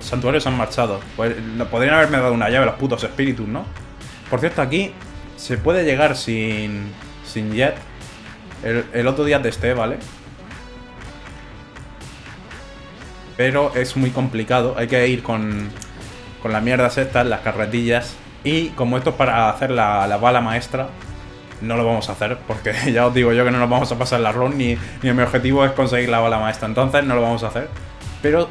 santuario se han marchado. Pues podrían haberme dado una llave los putos espíritus, ¿no? Por cierto, aquí se puede llegar sin jet. El otro día testé, ¿vale? Pero es muy complicado. Hay que ir con las mierdas estas, las carretillas. Y como esto es para hacer la bala maestra, no lo vamos a hacer, porque ya os digo yo que no nos vamos a pasar la run, ni mi objetivo es conseguir la bala maestra. Entonces no lo vamos a hacer. Pero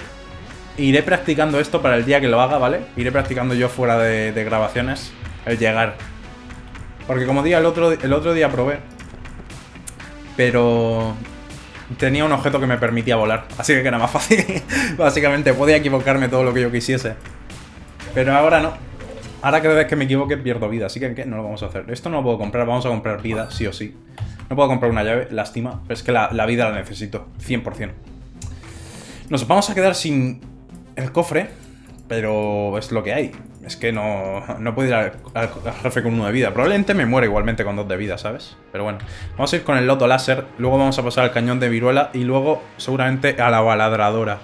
iré practicando esto para el día que lo haga, ¿vale? Iré practicando yo fuera de grabaciones el llegar. Porque como digo, el otro día probé. Pero tenía un objeto que me permitía volar. Así que era más fácil. Básicamente podía equivocarme todo lo que yo quisiese. Pero ahora no. Ahora cada vez que me equivoque pierdo vida. Así que ¿qué? No lo vamos a hacer. Esto no lo puedo comprar. Vamos a comprar vida, sí o sí. No puedo comprar una llave, lástima. Pero es que la vida la necesito, 100%. Nos vamos a quedar sin el cofre, pero es lo que hay. Es que no puedo ir al jefe con 1 de vida. Probablemente me muera igualmente con 2 de vida, ¿sabes? Pero bueno, vamos a ir con el loto láser, luego vamos a pasar al cañón de viruela y luego seguramente a la baladradora.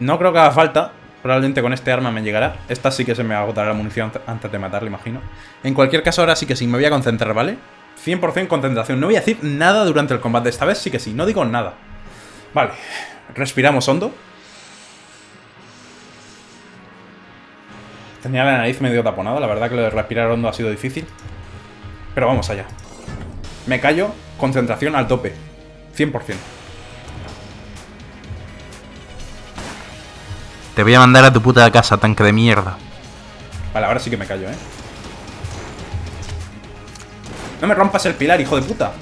No creo que haga falta, probablemente con este arma me llegará. Esta sí que se me agotará la munición antes de matarle, imagino. En cualquier caso, ahora sí que sí, me voy a concentrar, ¿vale? 100% concentración, no voy a decir nada durante el combate, esta vez sí que sí, no digo nada. Vale. Respiramos hondo. Tenía la nariz medio taponada. La verdad que lo de respirar hondo ha sido difícil. Pero vamos allá. Me callo. Concentración al tope. 100%. Te voy a mandar a tu puta casa, tanque de mierda. Vale, ahora sí que me callo, ¿eh? No me rompas el pilar, hijo de puta.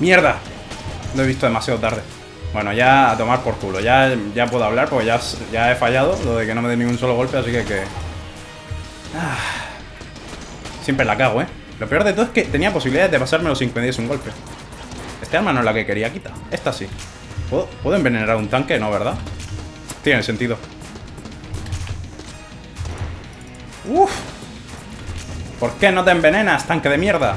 ¡Mierda! Lo he visto demasiado tarde. Bueno, ya a tomar por culo. Ya puedo hablar porque ya he fallado. Lo de que no me dé ningún solo golpe, así que... Siempre la cago, ¿eh? Lo peor de todo es que tenía posibilidades de pasármelo sin que me diese un golpe. Este arma no es la que quería quitar. Esta sí. ¿Puedo envenenar a un tanque? No, ¿verdad? Tiene sentido. ¡Uf! ¿Por qué no te envenenas, tanque de mierda?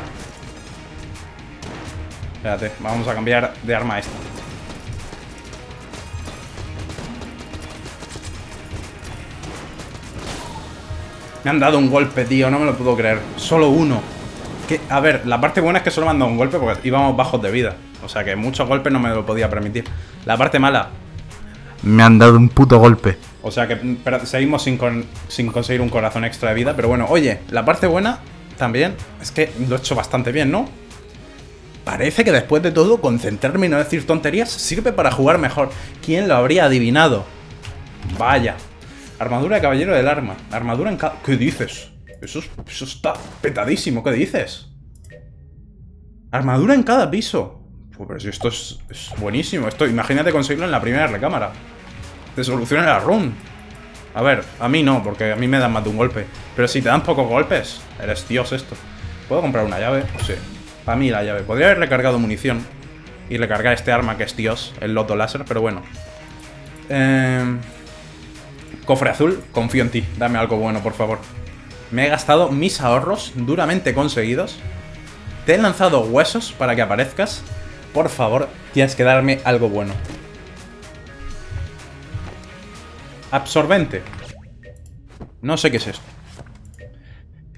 Espérate, vamos a cambiar de arma esta. Me han dado un golpe, tío, no me lo puedo creer. Solo uno. ¿Qué? A ver, la parte buena es que solo me han dado un golpe porque íbamos bajos de vida. O sea que muchos golpes no me lo podía permitir. La parte mala. Me han dado un puto golpe. O sea que pero seguimos sin conseguir un corazón extra de vida. Pero bueno, oye, la parte buena también es que lo he hecho bastante bien, ¿no? Parece que después de todo, concentrarme y no decir tonterías sirve para jugar mejor. ¿Quién lo habría adivinado? Vaya. Armadura de caballero del arma. Armadura en cada... ¿Qué dices? Eso está petadísimo. ¿Qué dices? Armadura en cada piso. Pues pero si esto es buenísimo. Esto, imagínate conseguirlo en la primera recámara. Te soluciona la run. A ver, a mí no, porque a mí me dan más de un golpe. Pero si te dan pocos golpes, eres dios esto. ¿Puedo comprar una llave? Sí. Para mí la llave. Podría haber recargado munición y recargar este arma que es dios, el loto láser, pero bueno. Cofre azul, confío en ti. Dame algo bueno, por favor. Me he gastado mis ahorros duramente conseguidos. Te he lanzado huesos para que aparezcas. Por favor, tienes que darme algo bueno. Absorbente. No sé qué es esto.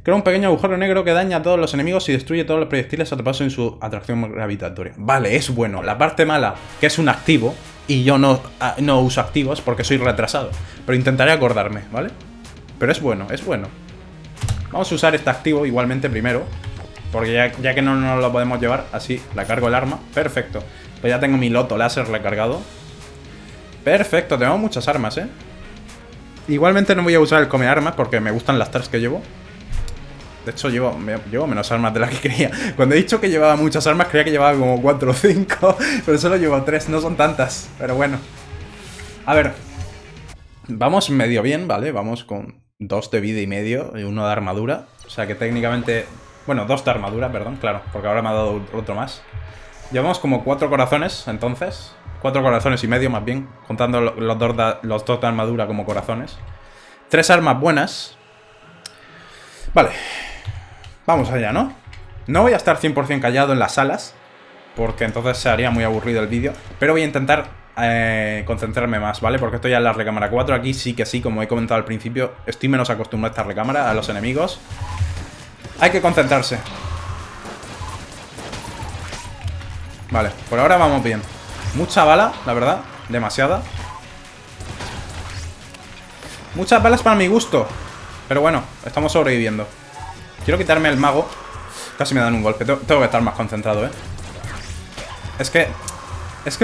Crea un pequeño agujero negro que daña a todos los enemigos y destruye todos los proyectiles atrapados en su atracción gravitatoria. Vale, es bueno. La parte mala, que es un activo, y yo no uso activos porque soy retrasado. Pero intentaré acordarme, ¿vale? Pero es bueno, es bueno. Vamos a usar este activo igualmente primero. Porque ya que no nos lo podemos llevar, así la cargo el arma. Perfecto. Pues ya tengo mi loto láser recargado. Perfecto, tengo muchas armas, ¿eh? Igualmente no voy a usar el come armas porque me gustan las tres que llevo. De hecho, llevo menos armas de las que creía. Cuando he dicho que llevaba muchas armas, creía que llevaba como 4 o 5. Pero solo llevo 3, no son tantas. Pero bueno. A ver. Vamos medio bien, ¿vale? Vamos con 2 de vida y medio y 1 de armadura. O sea que técnicamente... Bueno, 2 de armadura, perdón, claro, porque ahora me ha dado otro más. Llevamos como 4 corazones, entonces. 4 corazones y medio, más bien, contando los dos de armadura como corazones. 3 armas buenas. Vale. Vamos allá, ¿no? No voy a estar 100% callado en las salas, porque entonces se haría muy aburrido el vídeo. Pero voy a intentar concentrarme más, ¿vale? Porque estoy ya en la recámara 4. Aquí sí que sí, como he comentado al principio, estoy menos acostumbrado a esta recámara, a los enemigos. Hay que concentrarse. Vale, por ahora vamos bien. Mucha bala, la verdad. Demasiada. Muchas balas para mi gusto. Pero bueno, estamos sobreviviendo. Quiero quitarme el mago. Casi me dan un golpe. Tengo que estar más concentrado, ¿eh? Es que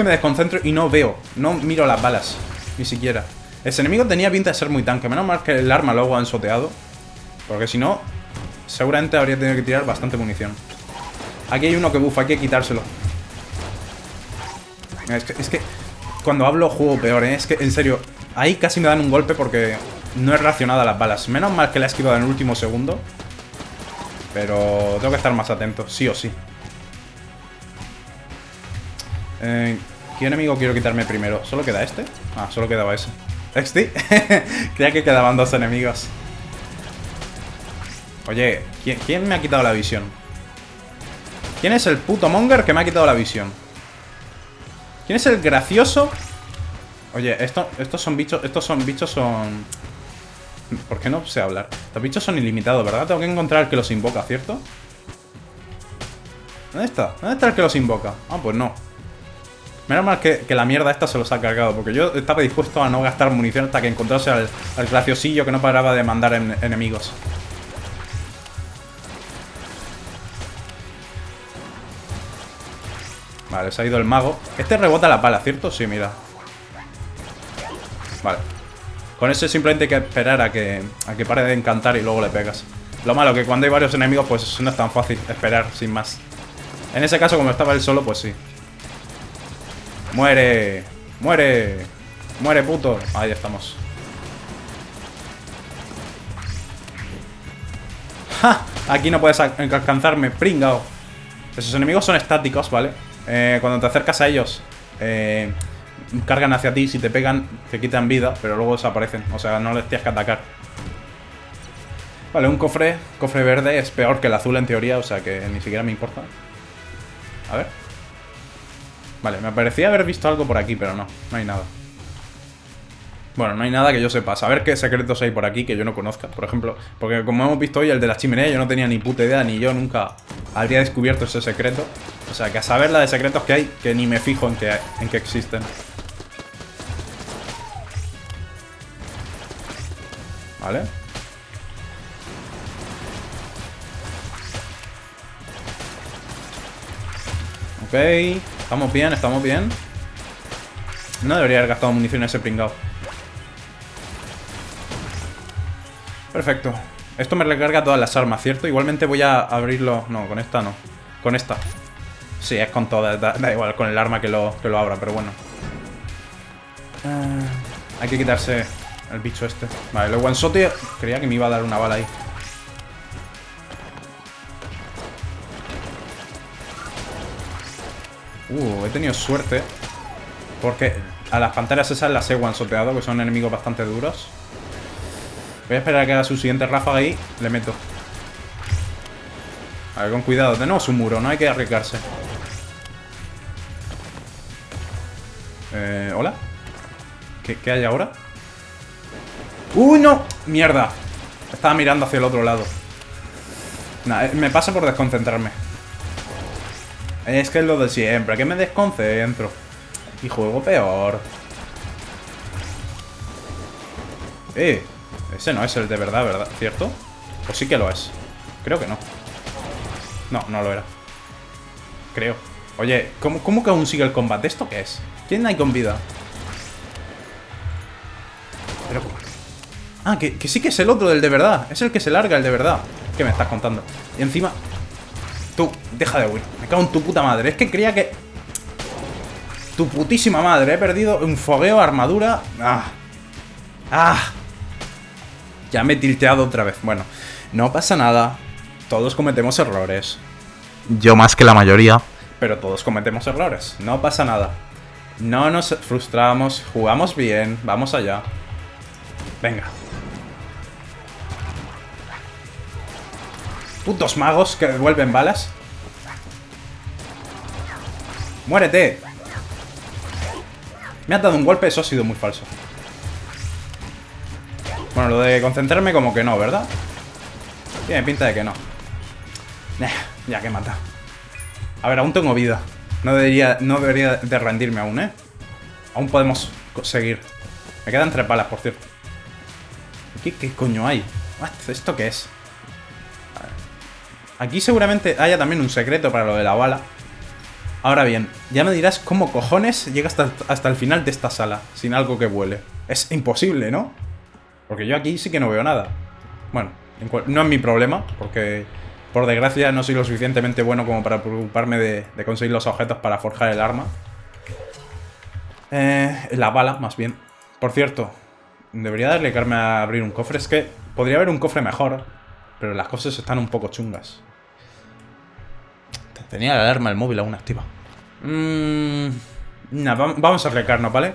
me desconcentro y no veo. No miro las balas. Ni siquiera. Ese enemigo tenía pinta de ser muy tanque. Menos mal que el arma lo han soteado. Porque si no... Seguramente habría tenido que tirar bastante munición. Aquí hay uno que bufa, hay que quitárselo. Es que cuando hablo juego peor, ¿eh? Es que, en serio, ahí casi me dan un golpe porque no he reaccionado a las balas. Menos mal que la he esquivado en el último segundo. Pero tengo que estar más atento, sí o sí. ¿Qué enemigo quiero quitarme primero? ¿Solo queda este? Ah, solo quedaba ese. ¿Este? Creía que quedaban 2 enemigos. Oye, ¿quién me ha quitado la visión? ¿Quién es el puto monger que me ha quitado la visión? ¿Quién es el gracioso? Oye, estos son bichos son... ¿Por qué no sé hablar? Estos bichos son ilimitados, ¿verdad? Tengo que encontrar el que los invoca, ¿cierto? ¿Dónde está? ¿Dónde está el que los invoca? Ah, pues no. Menos mal que la mierda esta se los ha cargado. Porque yo estaba dispuesto a no gastar munición hasta que encontrase al graciosillo que no paraba de mandar enemigos. Vale, se ha ido el mago. Este rebota la pala, ¿cierto? Sí, mira. Vale. Con ese simplemente hay que esperar a que pare de encantar y luego le pegas. Lo malo que cuando hay varios enemigos, pues no es tan fácil esperar, sin más. En ese caso, como estaba él solo, pues sí. ¡Muere! ¡Muere! ¡Muere, puto! Ahí estamos. ¡Ja! Aquí no puedes alcanzarme, pringao. Esos enemigos son estáticos, ¿vale? Cuando te acercas a ellos cargan hacia ti, si te pegan te quitan vida, pero luego desaparecen. O sea, no les tienes que atacar. Vale, un cofre verde es peor que el azul en teoría, o sea que ni siquiera me importa. A ver. Vale, me parecía haber visto algo por aquí, pero no hay nada. Bueno, no hay nada que yo sepa. Saber qué secretos hay por aquí que yo no conozca, por ejemplo. Porque como hemos visto hoy, el de la chimenea, yo no tenía ni puta idea, ni yo nunca habría descubierto ese secreto. O sea, que a saber la de secretos que hay, que ni me fijo en que existen. Vale. Ok, estamos bien, estamos bien. No debería haber gastado munición en ese pringao. Perfecto. Esto me recarga todas las armas, ¿cierto? Igualmente voy a abrirlo... No, con esta no. Con esta. Sí, es con todas. Da igual con el arma que lo abra, pero bueno. Hay que quitarse el bicho este. Vale, lo guansote... Creía que me iba a dar una bala ahí. He tenido suerte. Porque a las panteras esas las he guansoteado, que son enemigos bastante duros. Voy a esperar a que haga su siguiente ráfaga y le meto. A ver, con cuidado. Tenemos un muro, no hay que arriesgarse. ¿Hola? ¿Qué hay ahora? ¡Uy, no! ¡Mierda! Estaba mirando hacia el otro lado. Nah, me pasa por desconcentrarme. Es que es lo de siempre, que me desconcentro. Y juego peor. Ese no es el de verdad, ¿verdad? ¿Cierto? Pues sí que lo es. Creo que no. No, no lo era. Creo. Oye, ¿cómo que aún sigue el combate? ¿Esto qué es? ¿Quién hay con vida? Pero... Ah, que sí que es el otro del de verdad. Es el que se larga, el de verdad. ¿Qué me estás contando? Y encima... Tú, deja de huir. Me cago en tu puta madre. Es que creía que... Tu putísima madre. He perdido un fogueo, armadura... ¡Ah! ¡Ah! Ya me he tilteado otra vez. Bueno, no pasa nada. Todos cometemos errores. Yo más que la mayoría. Pero todos cometemos errores. No pasa nada. No nos frustramos. Jugamos bien. Vamos allá. Venga. Putos magos que devuelven balas. ¡Muérete! Me ha dado un golpe. Eso ha sido muy falso. Bueno, lo de concentrarme como que no, ¿verdad? Tiene pinta de que no. Ya que mata. A ver, aún tengo vida. No debería de rendirme aún, ¿eh? Aún podemos seguir. Me quedan 3 balas, por cierto. ¿Qué coño hay? What? ¿Esto qué es? Aquí seguramente haya también un secreto para lo de la bala. Ahora bien, ya me dirás cómo cojones llega hasta el final de esta sala sin algo que vuele. Es imposible, ¿no? Porque yo aquí sí que no veo nada. Bueno, no es mi problema, porque por desgracia no soy lo suficientemente bueno como para preocuparme de conseguir los objetos para forjar el arma. La bala, más bien. Por cierto, debería dedicarme a abrir un cofre. Es que podría haber un cofre mejor, pero las cosas están un poco chungas. Tenía la alarma del móvil aún activa. Vamos a arriesgarnos, ¿vale?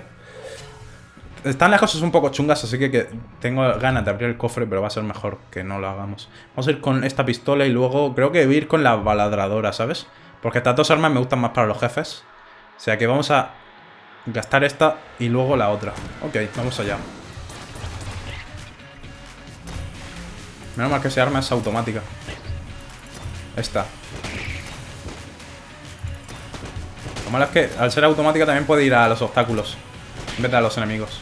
Están las cosas un poco chungas, así que tengo ganas de abrir el cofre, pero va a ser mejor que no lo hagamos. Vamos a ir con esta pistola y luego creo que voy a ir con la baladradora, ¿sabes? Porque estas dos armas me gustan más para los jefes. O sea que vamos a gastar esta y luego la otra. Ok, vamos allá. Menos mal que ese arma es automática. Esta. Lo malo es que al ser automática también puede ir a los obstáculos en vez de a los enemigos.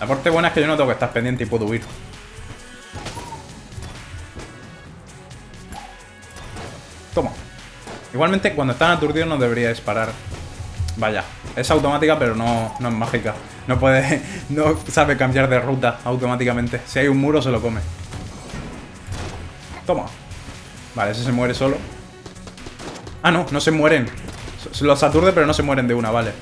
La parte buena es que yo no tengo que estar pendiente y puedo huir. Toma. Igualmente, cuando están aturdidos no debería disparar. Vaya, es automática, pero no es mágica. No sabe cambiar de ruta automáticamente. Si hay un muro, se lo come. Toma. Vale, ese se muere solo. Ah, no, no se mueren. Los aturde, pero no se mueren de una, vale.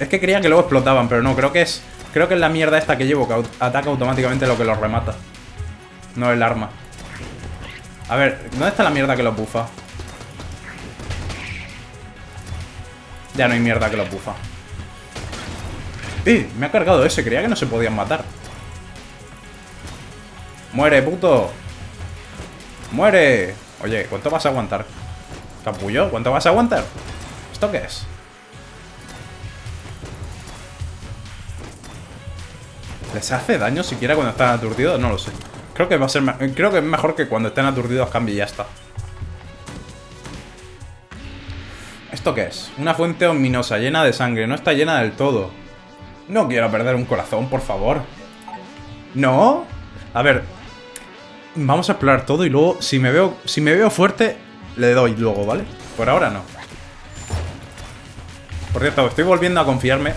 Es que creía que luego explotaban, pero no, creo que es la mierda esta que llevo, que ataca automáticamente lo que los remata. No el arma. A ver, ¿dónde está la mierda que los bufa? Ya no hay mierda que los bufa. ¡Eh! Me ha cargado ese, creía que no se podían matar. ¡Muere, puto! ¡Muere! Oye, ¿cuánto vas a aguantar? Capullo, ¿cuánto vas a aguantar? ¿Esto qué es? ¿Les hace daño siquiera cuando están aturdidos? No lo sé. Creo que es mejor que cuando estén aturdidos cambie y ya está. ¿Esto qué es? Una fuente ominosa llena de sangre. No está llena del todo. No quiero perder un corazón, por favor. ¿No? A ver. Vamos a explorar todo y luego, si me veo fuerte, le doy luego, ¿vale? Por ahora no. Por cierto, estoy volviendo a confiarme.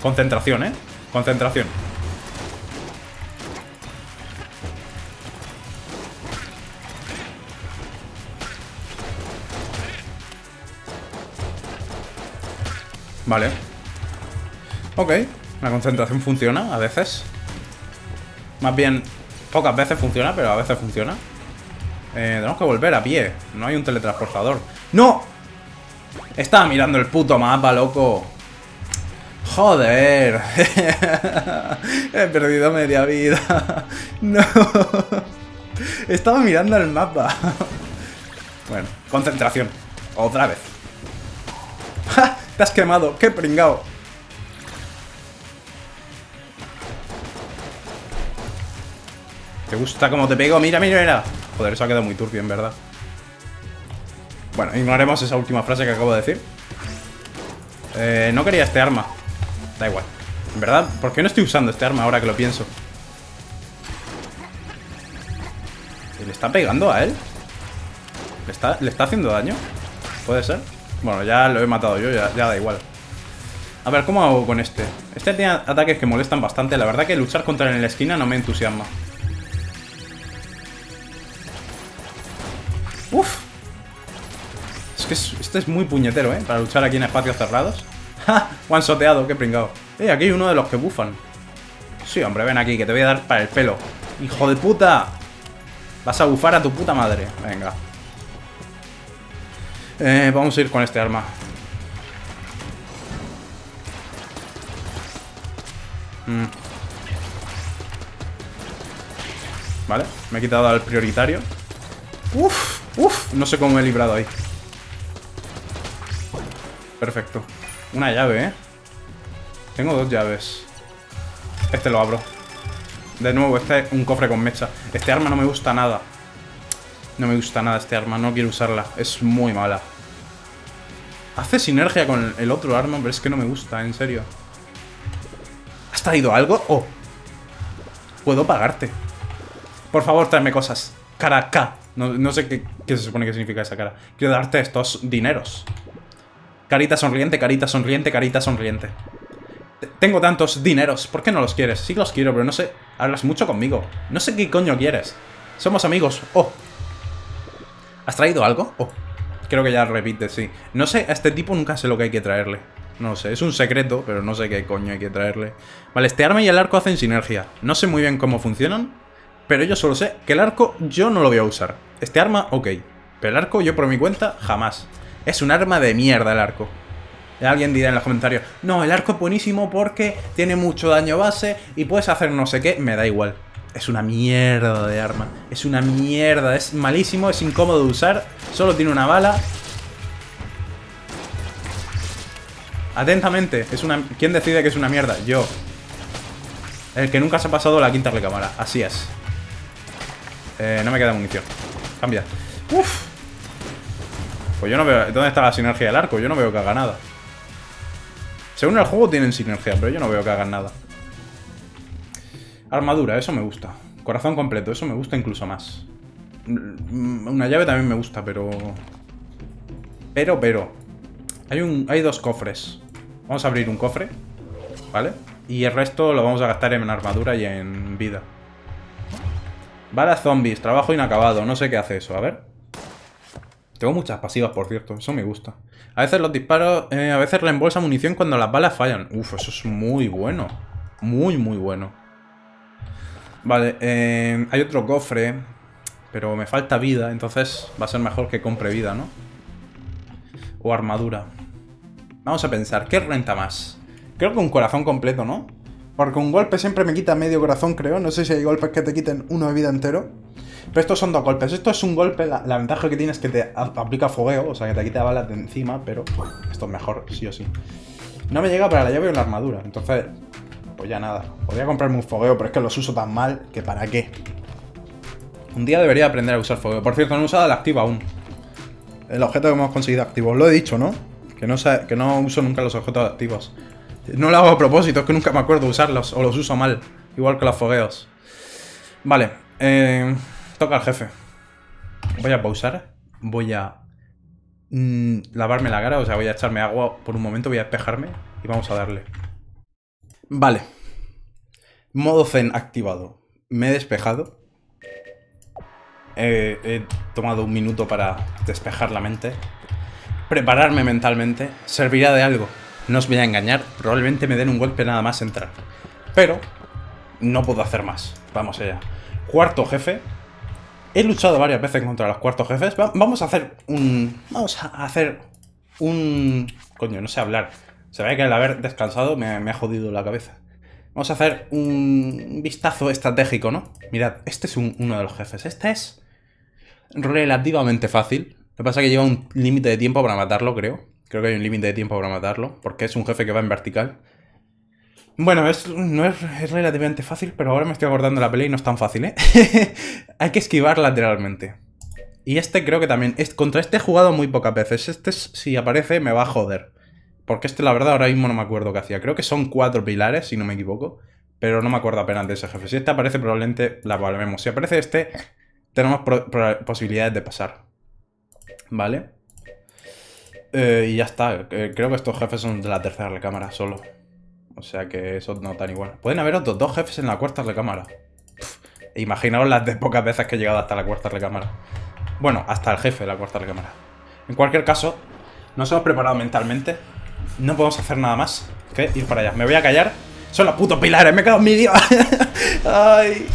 Concentración, ¿eh? Concentración. Vale. Ok. La concentración funciona a veces. Más bien, pocas veces funciona, pero a veces funciona. Tenemos que volver a pie. No hay un teletransportador. ¡No! Estaba mirando el puto mapa, loco. Joder. He perdido media vida. No. Estaba mirando el mapa. Bueno, concentración. Otra vez. ¡Ja! Te has quemado. ¡Qué pringao! ¿Te gusta cómo te pego? Mira, mira, mira. Joder, eso ha quedado muy turbio, en verdad. Bueno, ignoremos esa última frase que acabo de decir. No quería este arma. Da igual. En verdad, ¿por qué no estoy usando este arma ahora que lo pienso? ¿Le está pegando a él? ¿Le está haciendo daño? ¿Puede ser? Bueno, ya lo he matado yo, ya da igual. A ver, ¿cómo hago con este? Este tiene ataques que molestan bastante. La verdad que luchar contra él en la esquina no me entusiasma. Uf. Es que este es muy puñetero, ¿eh? Para luchar aquí en espacios cerrados. ¡Ja! One shoteado, qué pringado. Aquí hay uno de los que bufan. Sí, hombre, ven aquí, que te voy a dar para el pelo. ¡Hijo de puta! Vas a bufar a tu puta madre. Venga. Vamos a ir con este arma. Vale, me he quitado al prioritario. Uf, uf, no sé cómo me he librado ahí. Perfecto. Una llave, ¿eh? Tengo dos llaves. Este lo abro. De nuevo, este es un cofre con mecha. Este arma no me gusta nada. No me gusta nada este arma, no quiero usarla. Es muy mala. Hace sinergia con el otro arma, pero es que no me gusta, en serio. ¿Has traído algo? Oh. Puedo pagarte. Por favor, tráeme cosas. Cara K. No sé qué se supone que significa esa cara. Quiero darte estos dineros. Carita sonriente, carita sonriente, carita sonriente. Tengo tantos dineros. ¿Por qué no los quieres? Sí los quiero, pero no sé. Hablas mucho conmigo. No sé qué coño quieres. Somos amigos. Oh. ¿Has traído algo? Oh, creo que ya repite, sí. No sé, a este tipo nunca sé lo que hay que traerle. No sé, es un secreto, pero no sé qué coño hay que traerle. Vale, este arma y el arco hacen sinergia. No sé muy bien cómo funcionan, pero yo solo sé que el arco yo no lo voy a usar. Este arma, ok. Pero el arco yo por mi cuenta, jamás. Es un arma de mierda el arco. Alguien dirá en los comentarios, no, el arco es buenísimo porque tiene mucho daño base y puedes hacer no sé qué, me da igual. Es una mierda de arma. Es una mierda. Es malísimo. Es incómodo de usar. Solo tiene una bala. Atentamente. Es una... ¿Quién decide que es una mierda? Yo. El que nunca se ha pasado la quinta recámara. Así es. No me queda munición. Cambia. Uf. Pues yo no veo... ¿Dónde está la sinergia del arco? Yo no veo que haga nada. Según el juego tienen sinergia, pero yo no veo que hagan nada. Armadura, eso me gusta. Corazón completo, eso me gusta incluso más. Una llave también me gusta, pero... Pero... Hay dos cofres. Vamos a abrir un cofre, ¿vale? Y el resto lo vamos a gastar en armadura y en vida. Balas zombies, trabajo inacabado. No sé qué hace eso, a ver. Tengo muchas pasivas, por cierto. Eso me gusta. A veces los disparos... a veces reembolsa munición cuando las balas fallan. Uf, eso es muy bueno. Muy, muy bueno. Vale, hay otro cofre, pero me falta vida, entonces va a ser mejor que compre vida, ¿no? O armadura. Vamos a pensar, ¿qué renta más? Creo que un corazón completo, ¿no? Porque un golpe siempre me quita medio corazón, creo. No sé si hay golpes que te quiten uno de vida entero. Pero estos son dos golpes. Esto es un golpe, la ventaja que tiene es que te aplica fogueo, o sea que te quita balas de encima, pero esto es mejor, sí o sí. No me llega para la llave o la armadura, entonces... Pues ya nada, podría comprarme un fogueo, pero es que los uso tan mal que para qué. Un día debería aprender a usar fogueo. Por cierto, no he usado el activo aún. El objeto que hemos conseguido activo. Lo he dicho, ¿no? Que no uso nunca los objetos activos. No lo hago a propósito, es que nunca me acuerdo usarlos o los uso mal. Igual que los fogueos. Vale, toca al jefe. Voy a pausar. Voy a lavarme la cara, o sea, voy a echarme agua por un momento, voy a despejarme y vamos a darle. Vale. Modo zen activado. Me he despejado. He tomado un minuto para despejar la mente. Prepararme mentalmente. Servirá de algo. No os voy a engañar, probablemente me den un golpe nada más entrar. Pero no puedo hacer más. Vamos allá. Cuarto jefe. He luchado varias veces contra los cuartos jefes. Vamos a hacer un... Coño, no sé hablar. Se ve que al haber descansado me ha jodido la cabeza. Vamos a hacer un vistazo estratégico, ¿no? Mirad, este es uno de los jefes. Este es relativamente fácil. Lo que pasa es que lleva un límite de tiempo para matarlo, creo. Creo que hay un límite de tiempo para matarlo, porque es un jefe que va en vertical. Bueno, es relativamente fácil, pero ahora me estoy acordando de la pelea y no es tan fácil, ¿eh? Hay que esquivar lateralmente. Y este creo que también... Contra este he jugado muy pocas veces. Este, si aparece, me va a joder. Porque este, la verdad, ahora mismo no me acuerdo qué hacía. Creo que son 4 pilares, si no me equivoco. Pero no me acuerdo apenas de ese jefe. Si este aparece, probablemente la valvemos. Si aparece este, tenemos posibilidades de pasar. ¿Vale? Y ya está, creo que estos jefes son de la tercera recámara solo. O sea que eso no tan igual. Pueden haber otros 2 jefes en la cuarta recámara. Imaginaos las de pocas veces que he llegado hasta la cuarta recámara. Bueno, hasta el jefe de la cuarta recámara. En cualquier caso, nos hemos preparado mentalmente. No podemos hacer nada más que ir para allá. Me voy a callar. Son los putos pilares, me he quedado en mi Dios. Ay.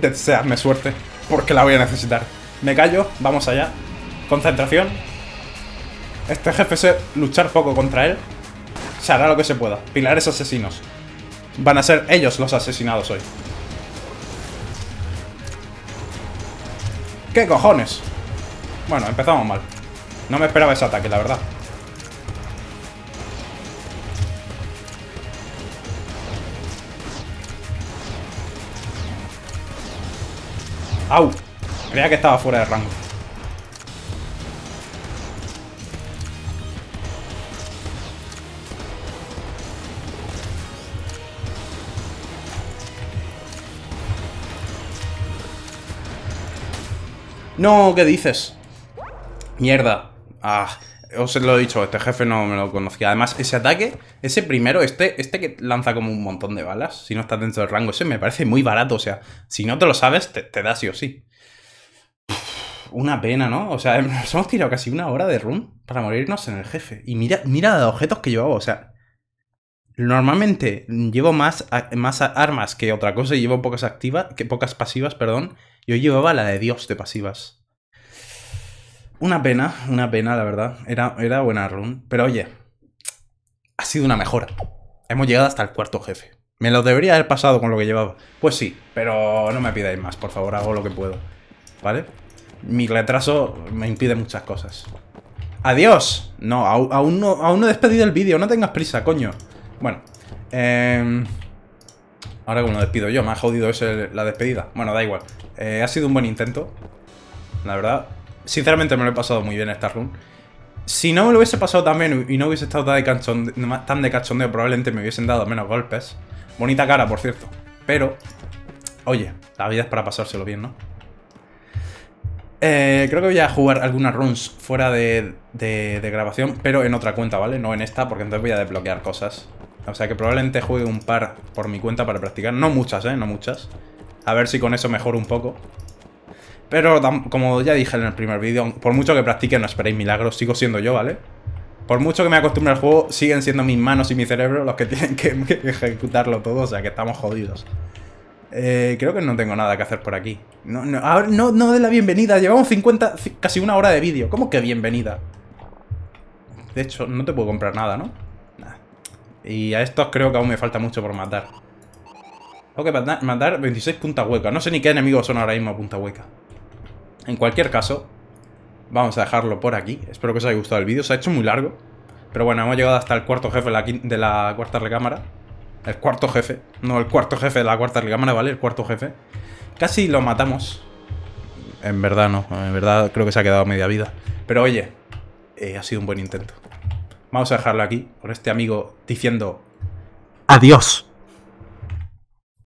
Deseadme suerte, porque la voy a necesitar. Me callo, vamos allá. Concentración. Este jefe sé luchar poco contra él. Se hará lo que se pueda. Pilares asesinos. Van a ser ellos los asesinados hoy. ¿Qué cojones? Bueno, empezamos mal. No me esperaba ese ataque, la verdad. ¡Au! Creía que estaba fuera de rango. No, ¿qué dices? Mierda. Ah, os lo he dicho, este jefe no me lo conocía. Además, ese ataque, ese primero, este que lanza como un montón de balas, si no estás dentro del rango, ese me parece muy barato. O sea, si no te lo sabes, te da sí o sí. Una pena, ¿no? O sea, nos hemos tirado casi 1 hora de run para morirnos en el jefe. Y mira los objetos que yo hago, o sea... Normalmente llevo más armas que otra cosa y llevo pocas pasivas, perdón. Yo llevaba la de Dios de pasivas. Una pena, la verdad. Era buena run. Pero oye, ha sido una mejora. Hemos llegado hasta el cuarto jefe. Me lo debería haber pasado con lo que llevaba. Pues sí, pero no me pidáis más, por favor, hago lo que puedo. ¿Vale? Mi retraso me impide muchas cosas. ¡Adiós! No, aún no he despedido el vídeo, no tengas prisa, coño. Bueno, ahora como lo despido yo, me ha jodido la despedida. Bueno, da igual, ha sido un buen intento. La verdad, sinceramente me lo he pasado muy bien esta run. Si no me lo hubiese pasado tan bien y no hubiese estado tan de cachondeo, probablemente me hubiesen dado menos golpes. Bonita cara, por cierto. Pero, oye, la vida es para pasárselo bien, ¿no? Creo que voy a jugar algunas runs fuera de grabación, pero en otra cuenta, ¿vale? No en esta, porque entonces voy a desbloquear cosas. O sea que probablemente juegue un par por mi cuenta para practicar. No muchas, ¿eh? No muchas. A ver si con eso mejoro un poco. Pero como ya dije en el primer vídeo, por mucho que practique no esperéis milagros. Sigo siendo yo, ¿vale? Por mucho que me acostumbre al juego, siguen siendo mis manos y mi cerebro los que tienen que ejecutarlo todo. O sea que estamos jodidos. Creo que no tengo nada que hacer por aquí. No de la bienvenida. Llevamos casi 1 hora de vídeo. ¿Cómo que bienvenida? De hecho, no te puedo comprar nada, ¿no? Nah. Y a estos creo que aún me falta mucho por matar. Tengo que matar 26 puntas huecas. No sé ni qué enemigos son ahora mismo punta hueca. En cualquier caso, vamos a dejarlo por aquí. Espero que os haya gustado el vídeo. Se ha hecho muy largo. Pero bueno, hemos llegado hasta el cuarto jefe de la cuarta recámara. El cuarto jefe. No, el cuarto jefe de la cuarta recámara, ¿vale? El cuarto jefe. Casi lo matamos. En verdad no. En verdad creo que se ha quedado media vida. Pero oye, ha sido un buen intento. Vamos a dejarlo aquí con este amigo diciendo... ¡Adiós!